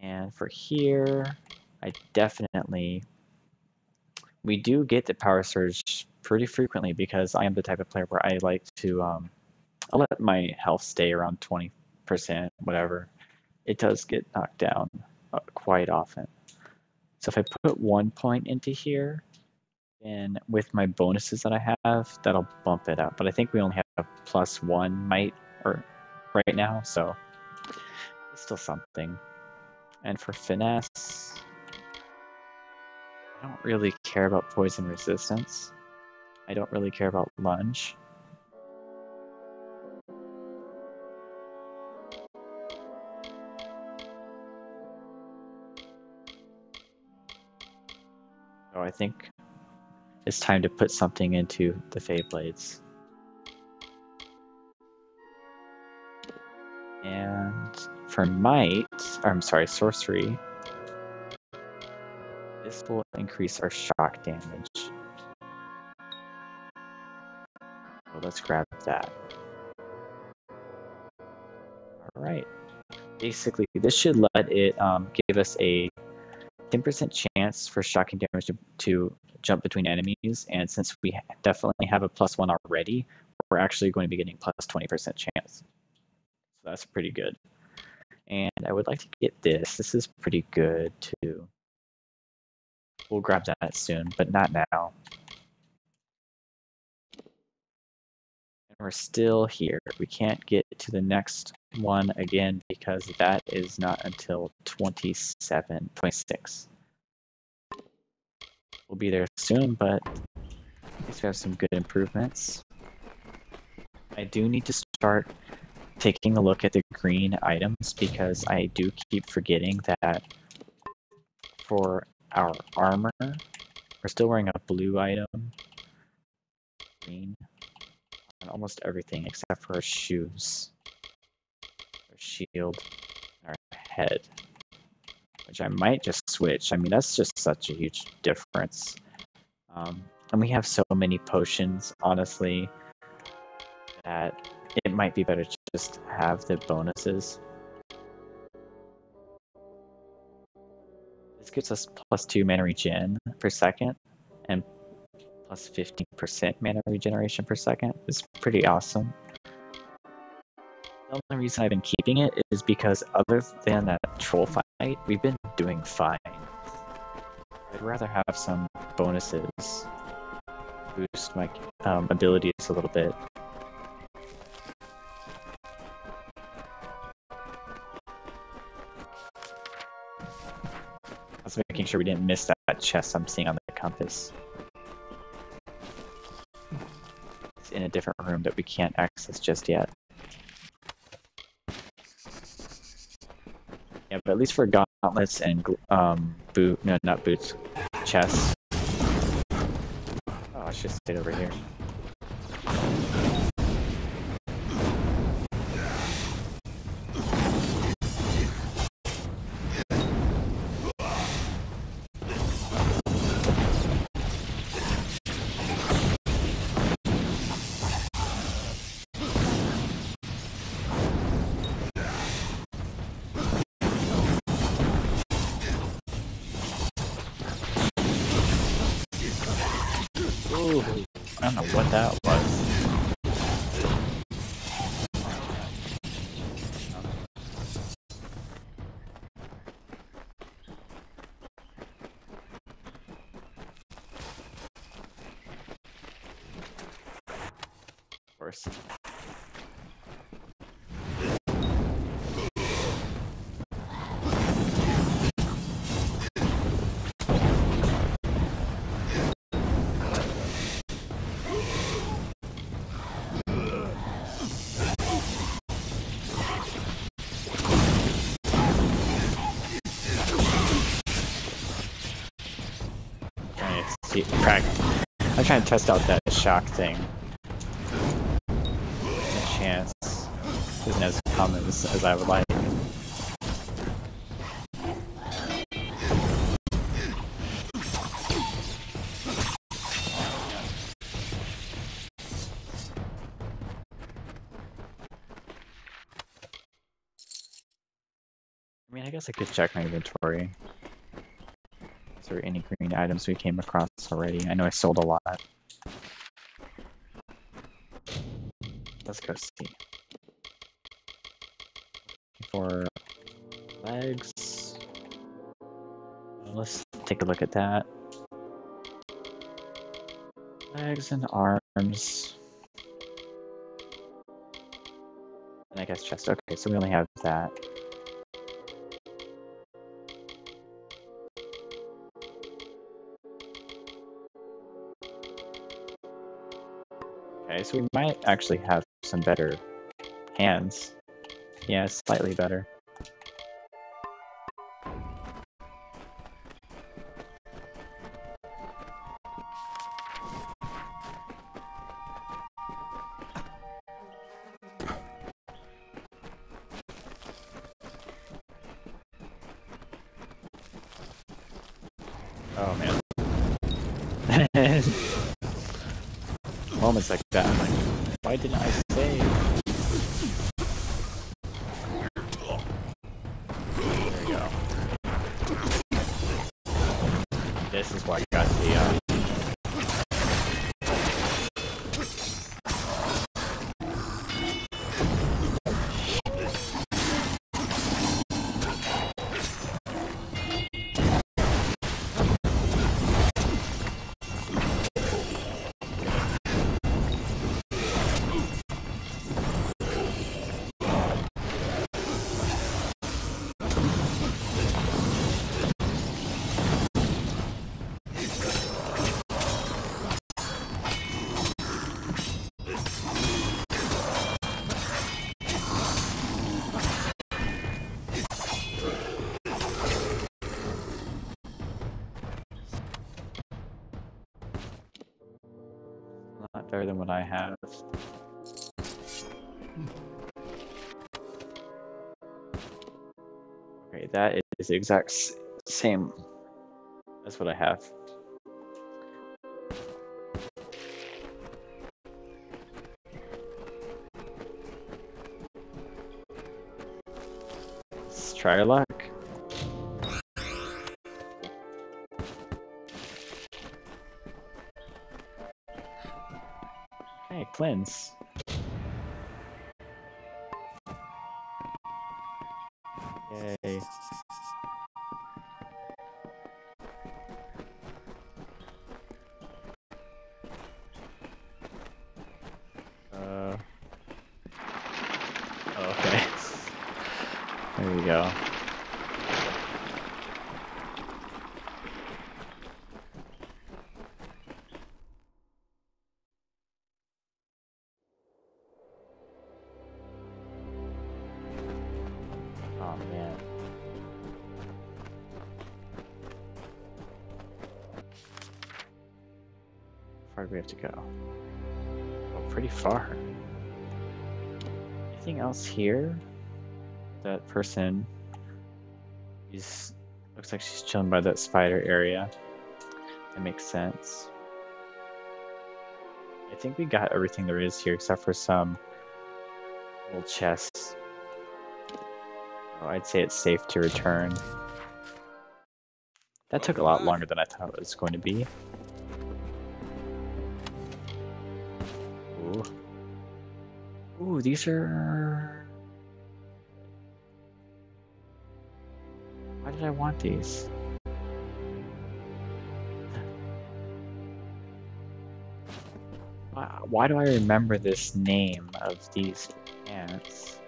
And for here, I definitely we do get the power surge pretty frequently because I am the type of player where I like to. I'll let my health stay around 20%, whatever. It does get knocked down quite often. So if I put 1 point into here, then with my bonuses that I have, that'll bump it up. But I think we only have a +1 might or right now, so it's still something. And for finesse, I don't really care about poison resistance. I don't really care about lunge. So I think it's time to put something into the Fey Blades. And for might, or I'm sorry, sorcery, this will increase our shock damage. So let's grab that. Alright. Basically, this should let it give us a 10% chance for shocking damage to jump between enemies, and since we definitely have a +1 already, we're actually going to be getting +20% chance. So that's pretty good. And I would like to get this. This is pretty good too. We'll grab that soon, but not now. And we're still here. We can't get to the next one again because that is not until 26. We'll be there soon, but at least we have some good improvements. I do need to start taking a look at the green items because I do keep forgetting that for our armor, we're still wearing a blue item, green, on almost everything except for our shoes. Shield, our head, which I might just switch. I mean, that's just such a huge difference. And we have so many potions, honestly, that it might be better to just have the bonuses. This gives us +2 mana regen per second, and plus 15% mana regeneration per second. It's pretty awesome. The only reason I've been keeping it is because other than that troll fight, we've been doing fine. I'd rather have some bonuses boost my abilities a little bit. I was making sure we didn't miss that chest I'm seeing on the compass. It's in a different room that we can't access just yet. Yeah, but at least for gauntlets and chests. Oh, I should have stayed over here. I'm trying to test out that shock thing. There's a chance isn't as common as I would like. I mean, I guess I could check my inventory. Is there any green items we came across already? I know I sold a lot. Let's go see. For legs. Let's take a look at that. Legs and arms. And I guess chest. Okay, so we only have that. So we might actually have some better hands. Yeah, slightly better. Than what I have. Okay, that is the exact same as what I have. try your luck. Hey, cleanse. Yay. Okay. There we go. We have to go pretty far. Anything else here? That person is looks like she's chilling by that spider area. That makes sense. I think we got everything there is here except for some old chests. Oh, I'd say it's safe to return. That took a lot longer than I thought it was going to be. Ooh, these are... Why did I want these? Why do I remember this name of these plants?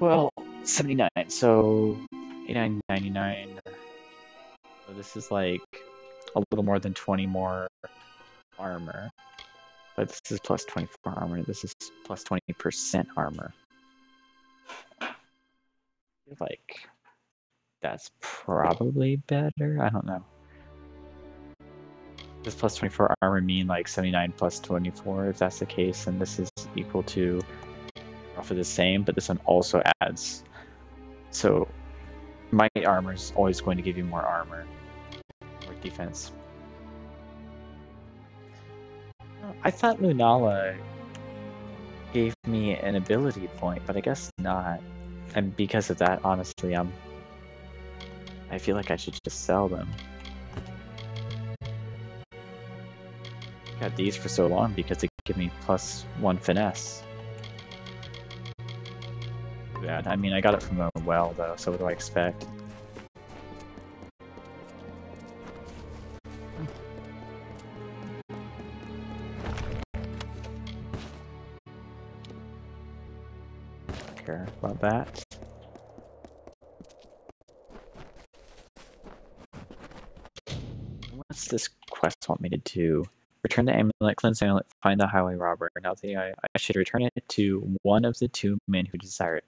Well, 79, so 89.99. So this is like a little more than 20 more armor. But this is plus 24 armor. This is plus 20% armor. I feel like that's probably better. I don't know. Does plus 24 armor mean like 79 plus 24? If that's the case, then this is equal to for the same, but this one also adds. So my armor is always going to give you more armor, more defense. I thought Lunala gave me an ability point, but I guess not. And because of that, honestly, I feel like I should just sell them. I got these for so long because they give me plus 1 finesse. Bad. I mean, I got it from a well, though, so what do I expect? Don't care about that. What's this quest want me to do? Return the amulet, cleanse the amulet, find the highway robber. Now the I should return it to one of the two men who desire it.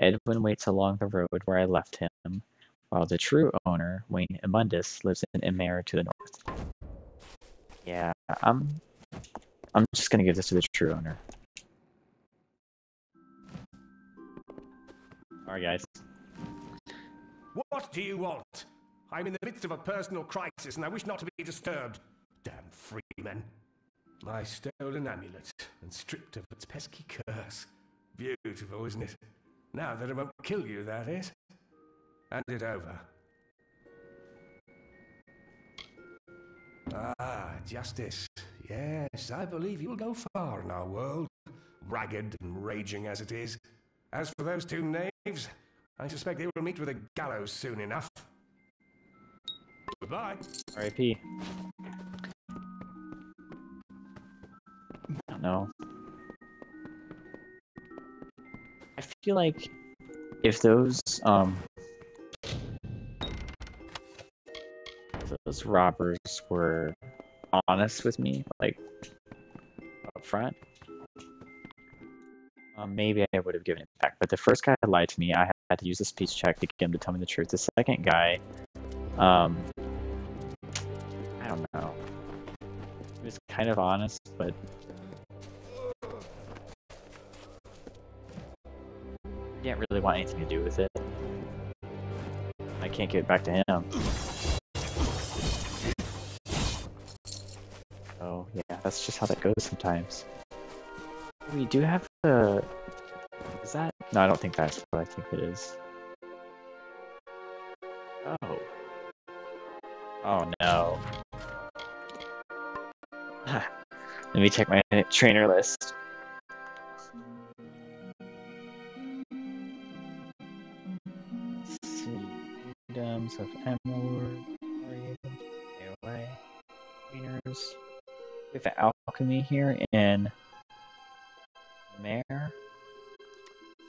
Edwin waits along the road where I left him, while the true owner, Wayne Imundus, lives in Emare to the north. Yeah, I'm just gonna give this to the true owner. Alright, guys. What do you want? I'm in the midst of a personal crisis and I wish not to be disturbed. Damn freemen. I stole an amulet and stripped of its pesky curse. Beautiful, isn't it? Now that it won't kill you, that is. Hand it over. Ah, justice. Yes, I believe you'll go far in our world, ragged and raging as it is. As for those two knaves, I suspect they will meet with a gallows soon enough. Goodbye. R.I.P. I don't know. I feel like if those robbers were honest with me, like up front, maybe I would have given it back. But the first guy lied to me. I had to use a speech check to get him to tell me the truth. The second guy, I don't know. He was kind of honest, but didn't really want anything to do with it. I can't get back to him. Oh, yeah, that's just how that goes sometimes. We do have the... Is that... No, I don't think that's what I think it is. Oh. Oh, no. Let me check my trainer list. Kingdoms of Amalur, AOA, trainers. We have alchemy here in Mare.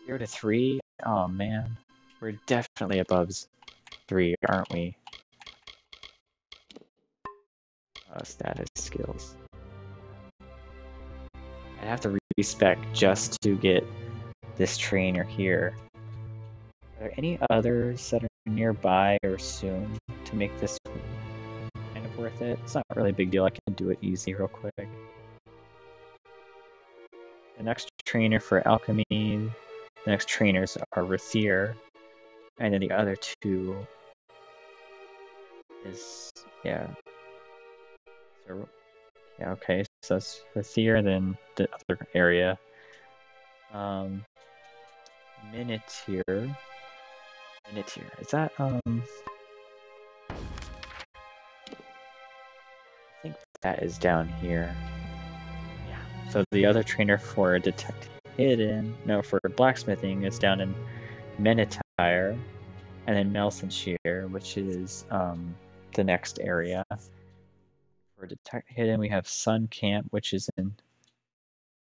0 to 3. Oh man, we're definitely above 3, aren't we? Status skills. I'd have to respec just to get this trainer here. Are there any others that are nearby or soon to make this kind of worth it? It's not really a big deal. I can do it easy real quick. The next trainer for alchemy, the next trainers are Rathir, and then the other two is, yeah. So, yeah, okay, so that's Rathir, then the other area. Minitire. Minotire. Is that, I think that is down here. Yeah. So the other trainer for detect hidden, no, for blacksmithing is down in Minotire, and then Melsonshire, which is the next area. For detect hidden, we have Sun Camp, which is in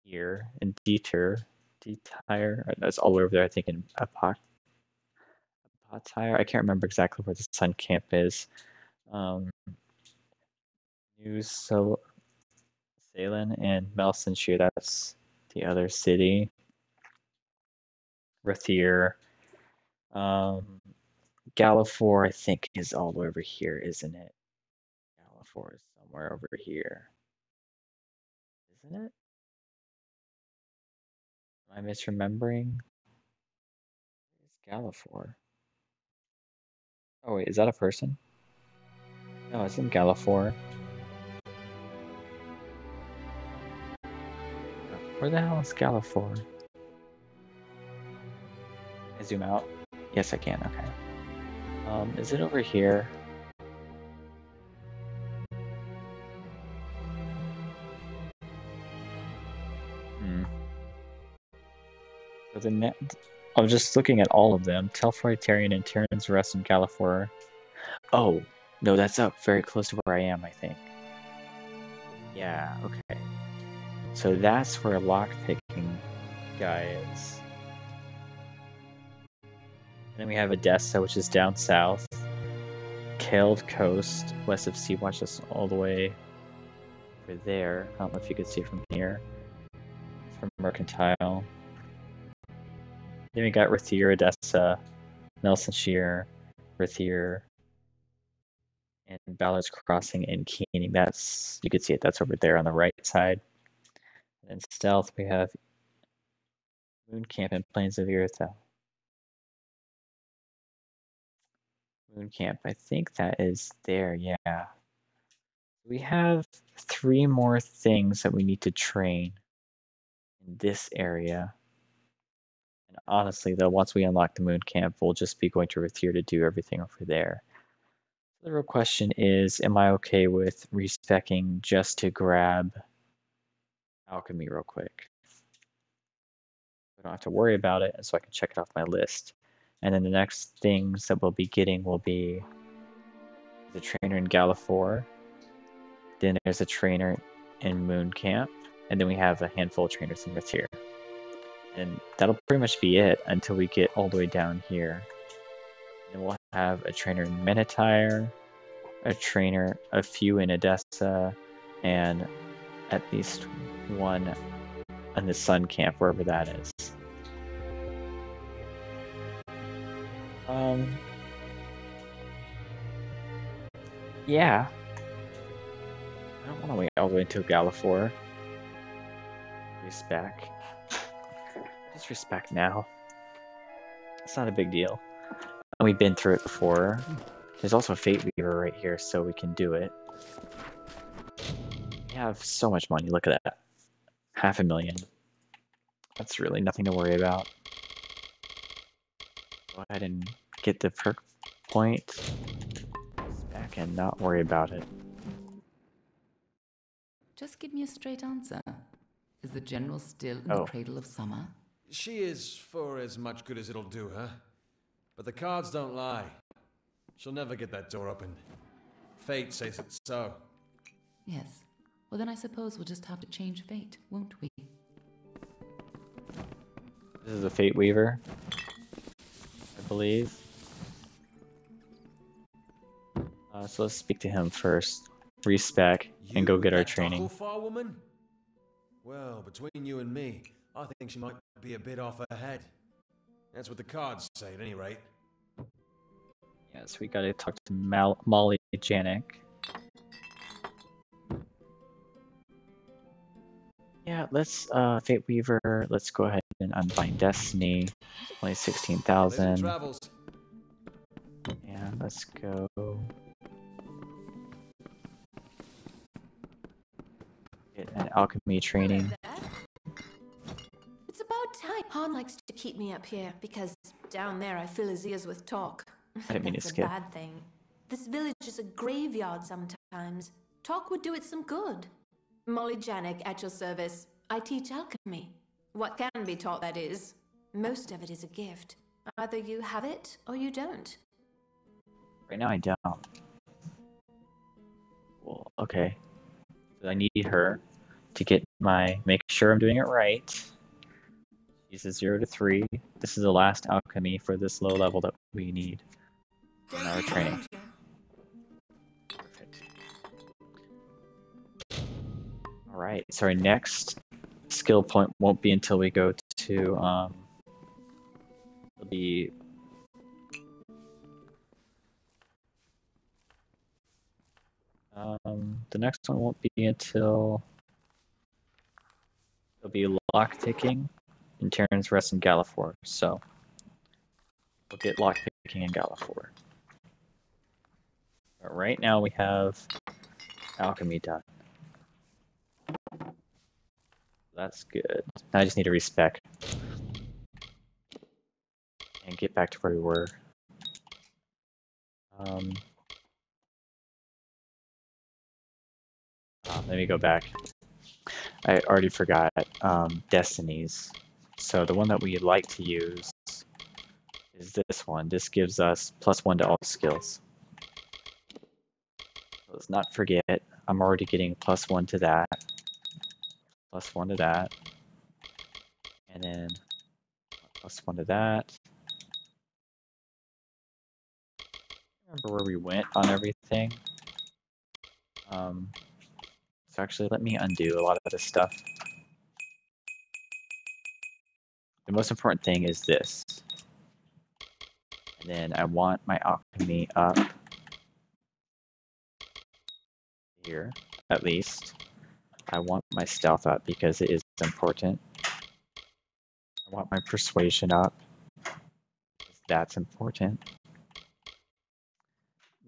here, and Detire. That's all over there. I think in Apoc. I can't remember exactly where the Sun Camp is. New Salen and Melsonshire, that's the other city. Rathir. Galafor, I think, is all over here, isn't it? Galafor is somewhere over here. Isn't it? Am I misremembering? Where's Galafor? Oh wait, is that a person? No, it's in Galafor. Where the hell is Galafor? Can I zoom out? Yes, I can, okay. Is it over here? So the net... I was just looking at all of them. Telfroy, Terran, and Terran's Rest, and Galafor. Oh, no, that's up very close to where I am, I think. Yeah, okay. So that's where lockpicking guy is. And then we have Odessa, which is down south. Kaled Coast, west of Seawatch, that's all the way over there. I don't know if you could see from here. It's from Mercantile. Then we got Rathir, Odessa, Melsonshire, Rathir, and Ballard's Crossing and Keening. That's, you can see it, that's over there on the right side. And then Stealth, we have Moon Camp and Plains of Iritha. Moon Camp, I think that is there, yeah. We have 3 more things that we need to train in this area. And honestly, though, once we unlock the Moon Camp, we'll just be going to Rathir to do everything over there. The real question is, am I okay with respecking just to grab alchemy real quick? I don't have to worry about it, and so I can check it off my list. And then the next things that we'll be getting will be the trainer in Galafor. Then there's a trainer in Moon Camp, and then we have a handful of trainers in Rathir. And that'll pretty much be it until we get all the way down here. And we'll have a trainer in Minotire, a few in Odessa, and at least one in the Sun Camp, wherever that is. Yeah. I don't want to wait all the way until Galafor. Respect. Respect now. It's not a big deal. And we've been through it before. There's also a Fate Weaver right here, so we can do it. We have so much money. Look at that. 500,000. That's really nothing to worry about. Go ahead and get the perk point back and not worry about it. Just give me a straight answer. Is the general still in the Cradle of Summer? She is for as much good as it'll do her. But the cards don't lie. She'll never get that door open. Fate says it's so. Yes. Well, then I suppose we'll just have to change fate, won't we? This is a Fate Weaver, I believe. So let's speak to him first. Respec and go get our training. Well, between you and me, I think she might be a bit off her head. That's what the cards say, at any rate. Yes, we gotta talk to Mal Molly Janik. Yeah, let's Fate Weaver. Let's go ahead and unbind Destiny. Only 16,000. Yeah, let's go. Get an alchemy training. It's about time. Han likes to keep me up here because down there I fill his ears with talk. I didn't mean to skip. That's a bad thing. This village is a graveyard sometimes. Talk would do it some good. Molly Janik, at your service. I teach alchemy. What can be taught, that is. Most of it is a gift. Either you have it, or you don't. Right now I don't. Well, okay. I need her to get my... Make sure I'm doing it right. She's a 0 to 3. This is the last alchemy for this low level that we need in our training. Alright, so our next skill point won't be until we go to, it'll be... the next one won't be until... It'll be lockpicking and Terran's Rest and Galafor, so... We'll get lockpicking and Galafor. But right now we have alchemy done. That's good. Now I just need to respec and get back to where we were. Let me go back. I already forgot Destinies. So the one that we like to use is this one. This gives us +1 to all skills. Let's not forget. I'm already getting +1 to that. +1 to that, and then +1 to that. Remember where we went on everything. So actually, let me undo a lot of this stuff. The most important thing is this. And then I want my alchemy up here, at least. I want my stealth up because it is important. I want my persuasion up because that's important.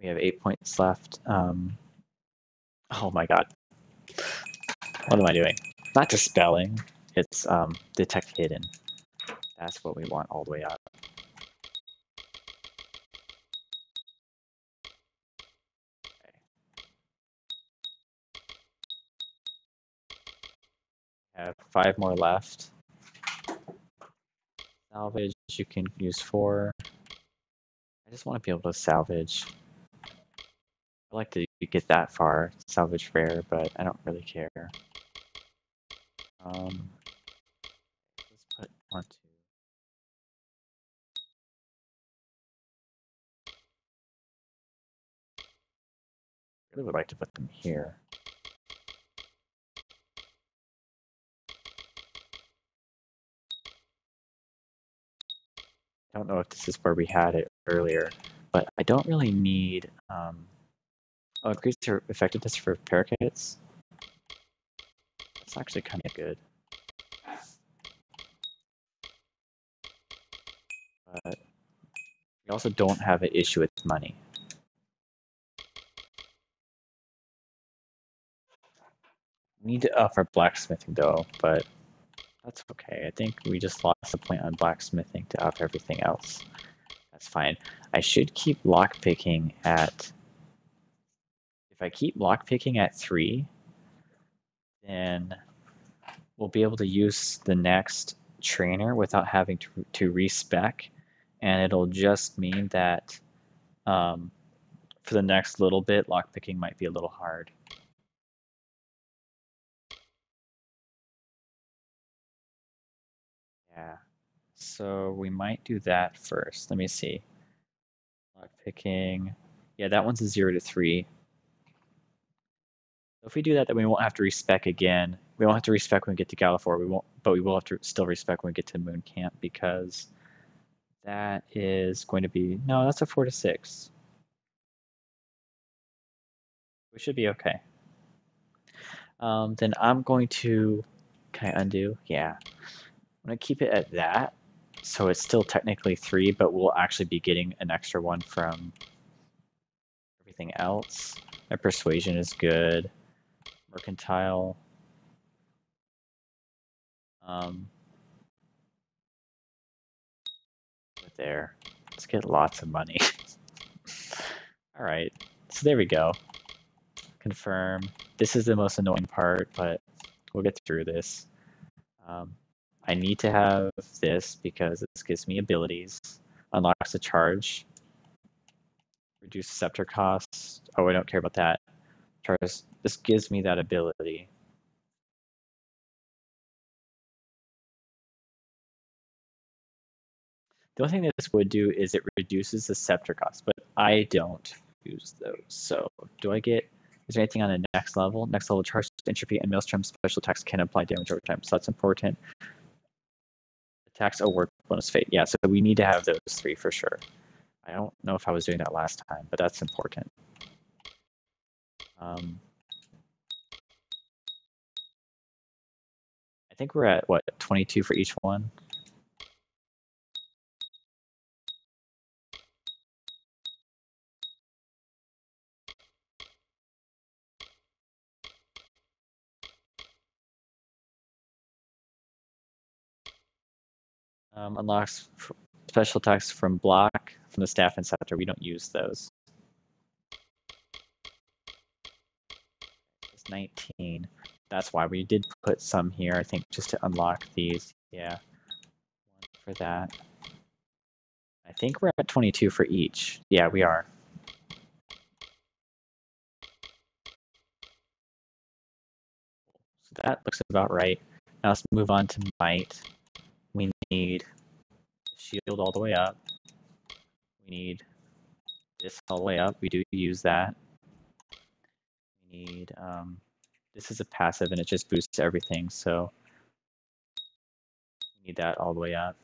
We have 8 points left. Oh my god. What am I doing? Not dispelling. It's detect hidden. That's what we want all the way up. Have 5 more left. Salvage, you can use 4. I just want to be able to salvage. I like to get that far, salvage rare, but I don't really care. Let's put 1, 2. I really would like to put them here. I don't know if this is where we had it earlier, but I don't really need... oh, increase your effectiveness for parakeets. That's actually kind of good. We also don't have an issue with money. We need to up our blacksmithing though, but that's okay. I think we just lost the point on blacksmithing to up everything else. That's fine. I should keep lockpicking at... If I keep lockpicking at 3, then we'll be able to use the next trainer without having to respec, and it'll just mean that for the next little bit, lockpicking might be a little hard. Yeah, so we might do that first. Let me see. Lockpicking. Yeah, that one's a 0 to 3. If we do that, then we won't have to respec again. We won't have to respec when we get to Galafor. We won't, but we will have to still respec when we get to Moon Camp, because that is going to be no. That's a 4 to 6. We should be okay. Then I'm going to kind of undo. Yeah, I'm going to keep it at that, so it's still technically 3, but we'll actually be getting an extra one from everything else. My persuasion is good. Mercantile. There. Let's get lots of money. Alright, so there we go. Confirm. This is the most annoying part, but we'll get through this. I need to have this because this gives me abilities. Unlocks the charge. Reduce scepter costs. Oh, I don't care about that. Charge. This gives me that ability. The only thing this would do is it reduces the scepter cost, but I don't use those. So do I get, is there anything on the next level? Next level charge, entropy, and maelstrom special attacks can apply damage over time. So that's important. Attacks award bonus fate. Yeah, so we need to have those 3 for sure. I don't know if I was doing that last time, but that's important. I think we're at, what, 22 for each one? Unlocks special attacks from block, from the staff and scepter. We don't use those. It's 19. That's why we did put some here, I think, just to unlock these. Yeah. 1 for that. I think we're at 22 for each. Yeah, we are. So that looks about right. Now let's move on to might. We need shield all the way up. We need this all the way up. We do use that. We need this is a passive and it just boosts everything, so we need that all the way up.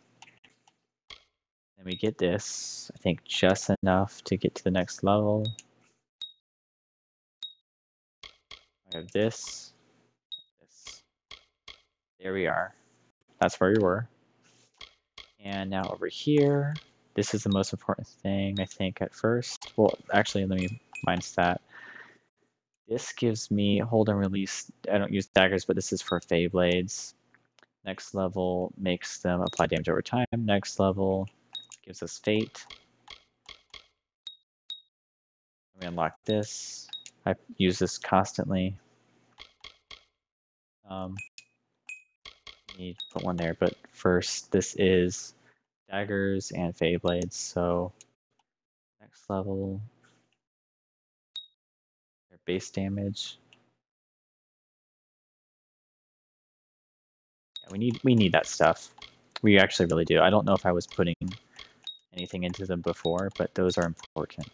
And we get this, I think, just enough to get to the next level. I have this. This. There we are. That's where we were. And now over here, this is the most important thing, I think, at first. Well, actually, let me minus that. This gives me hold and release. I don't use daggers, but this is for fey blades. Next level makes them apply damage over time. Next level gives us fate. We unlock this. I use this constantly. Need to put one there, but first this is daggers and fey blades, so next level their base damage. Yeah, we need that stuff. We actually really do. I don't know if I was putting anything into them before, but those are important.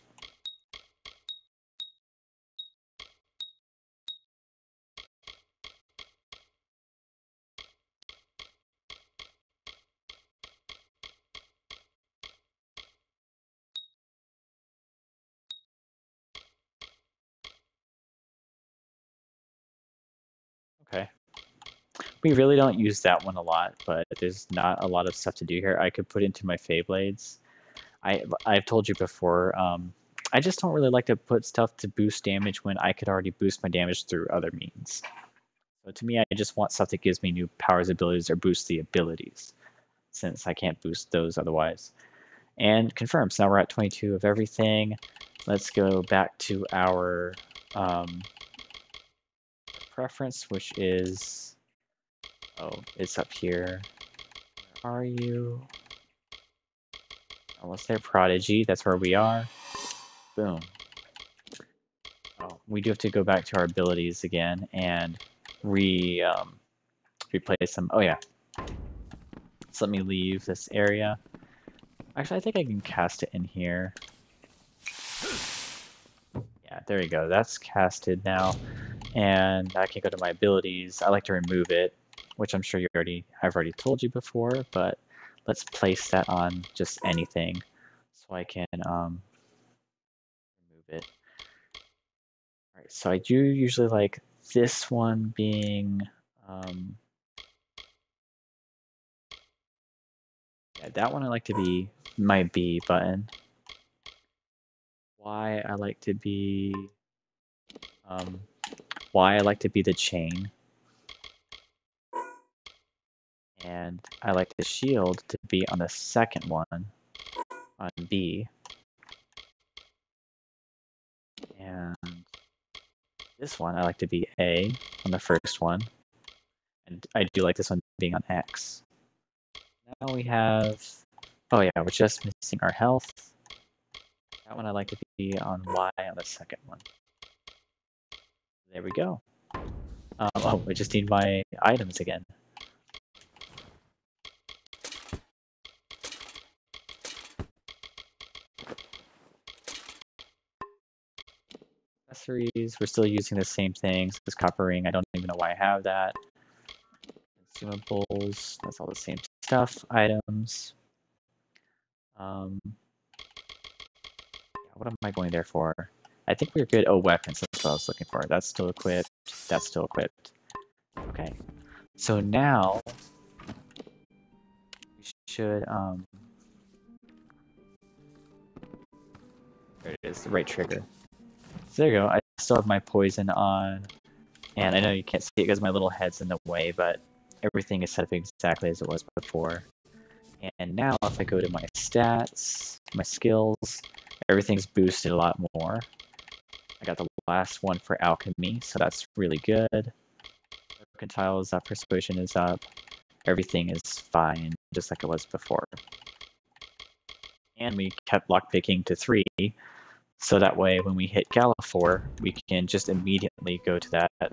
We really don't use that one a lot, but there's not a lot of stuff to do here. I could put into my Fey Blades. I've told you before, I just don't really like to put stuff to boost damage when I could already boost my damage through other means. So to me, I just want stuff that gives me new powers, abilities, or boosts the abilities, since I can't boost those otherwise. And confirm. So now we're at 22 of everything. Let's go back to our preference, which is... Oh, it's up here. Where are you? Almost there. Prodigy. That's where we are. Boom. Oh, we do have to go back to our abilities again and... replace them. Oh yeah. So let me leave this area. Actually, I think I can cast it in here. Yeah, there you go. That's casted now. And I can go to my abilities. I like to remove it, which I'm sure you already, I've already told you before, but let's place that on just anything so I can remove it. All right, so I do usually like this one being, yeah, that one I like to be my B button. Y I like to be the chain, and I like the shield to be on the second one, on B, and this one, I like to be A on the first one, and I do like this one being on X. Now we have, oh yeah, we're just missing our health. That one I like to be on Y on the second one. There we go. Oh, I just need my items again. We're still using the same things. This copper ring, I don't even know why I have that. Consumables, that's all the same stuff. Items. Yeah, what am I going there for? I think we're good. Oh, weapons, that's what I was looking for. That's still equipped. That's still equipped. Okay. So now we should there it is, the right trigger. So there you go, I still have my poison on, and I know you can't see it because my little head's in the way, but everything is set up exactly as it was before. And now if I go to my stats, my skills, everything's boosted a lot more. I got the last one for alchemy, so that's really good. Mercantile is up, persuasion is up, everything is fine, just like it was before. And we kept lockpicking to 3. So that way, when we hit Galafor, we can just immediately go to that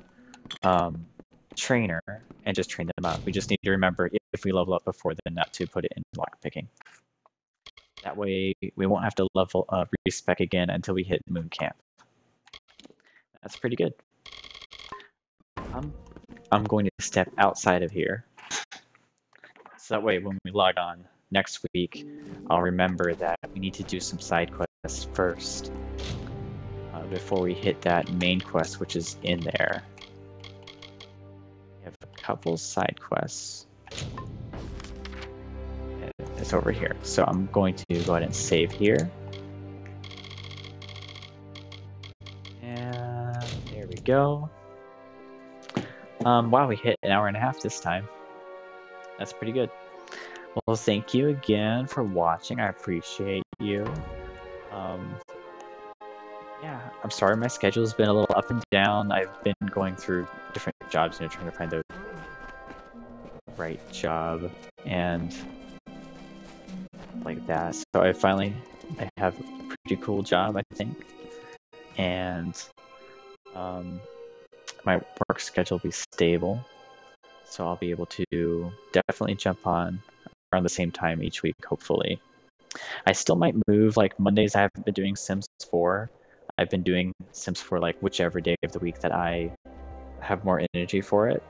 trainer and just train them up. We just need to remember, if we level up before then, not to put it in lockpicking. That way, we won't have to level up respec again until we hit Moon Camp. That's pretty good. I'm going to step outside of here. So that way, when we log on next week, I'll remember that we need to do some side quests first before we hit that main quest, which is in there. We have a couple side quests. It's over here, so I'm going to go ahead and save here, and there we go. Wow, we hit an hour and a half this time. That's pretty good. Well, thank you again for watching. I appreciate you. Yeah, I'm sorry my schedule's been a little up and down. I've been going through different jobs and trying to find the right job and like that. So I have a pretty cool job, I think, and my work schedule will be stable, so I'll be able to definitely jump on around the same time each week, hopefully. I still might move, like Mondays I haven't been doing Sims 4. I've been doing Sims 4 like whichever day of the week that I have more energy for it.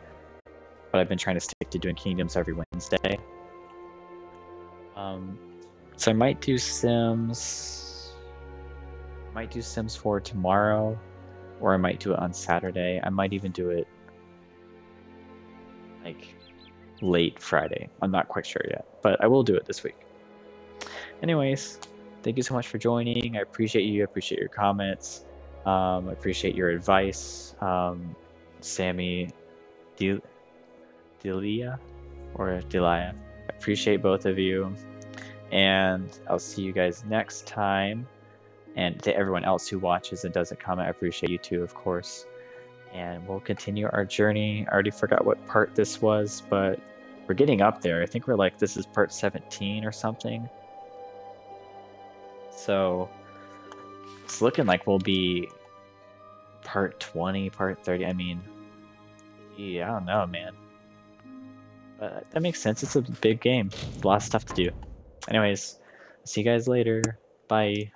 But I've been trying to stick to doing Kingdoms every Wednesday. So I might do Sims... I might do Sims 4 tomorrow, or I might do it on Saturday. I might even do it... like late Friday. I'm not quite sure yet, but I will do it this week. Anyways, thank you so much for joining. I appreciate you. I appreciate your comments. I appreciate your advice. Sammy, Delia, or Delia. I appreciate both of you. And I'll see you guys next time. And to everyone else who watches and doesn't comment, I appreciate you too, of course. And we'll continue our journey. I already forgot what part this was, but we're getting up there. I think we're like, this is part 17 or something. So it's looking like we'll be part 20, part 30. I mean, yeah, I don't know, man. But that makes sense. It's a big game. A lot of stuff to do. Anyways, see you guys later. Bye.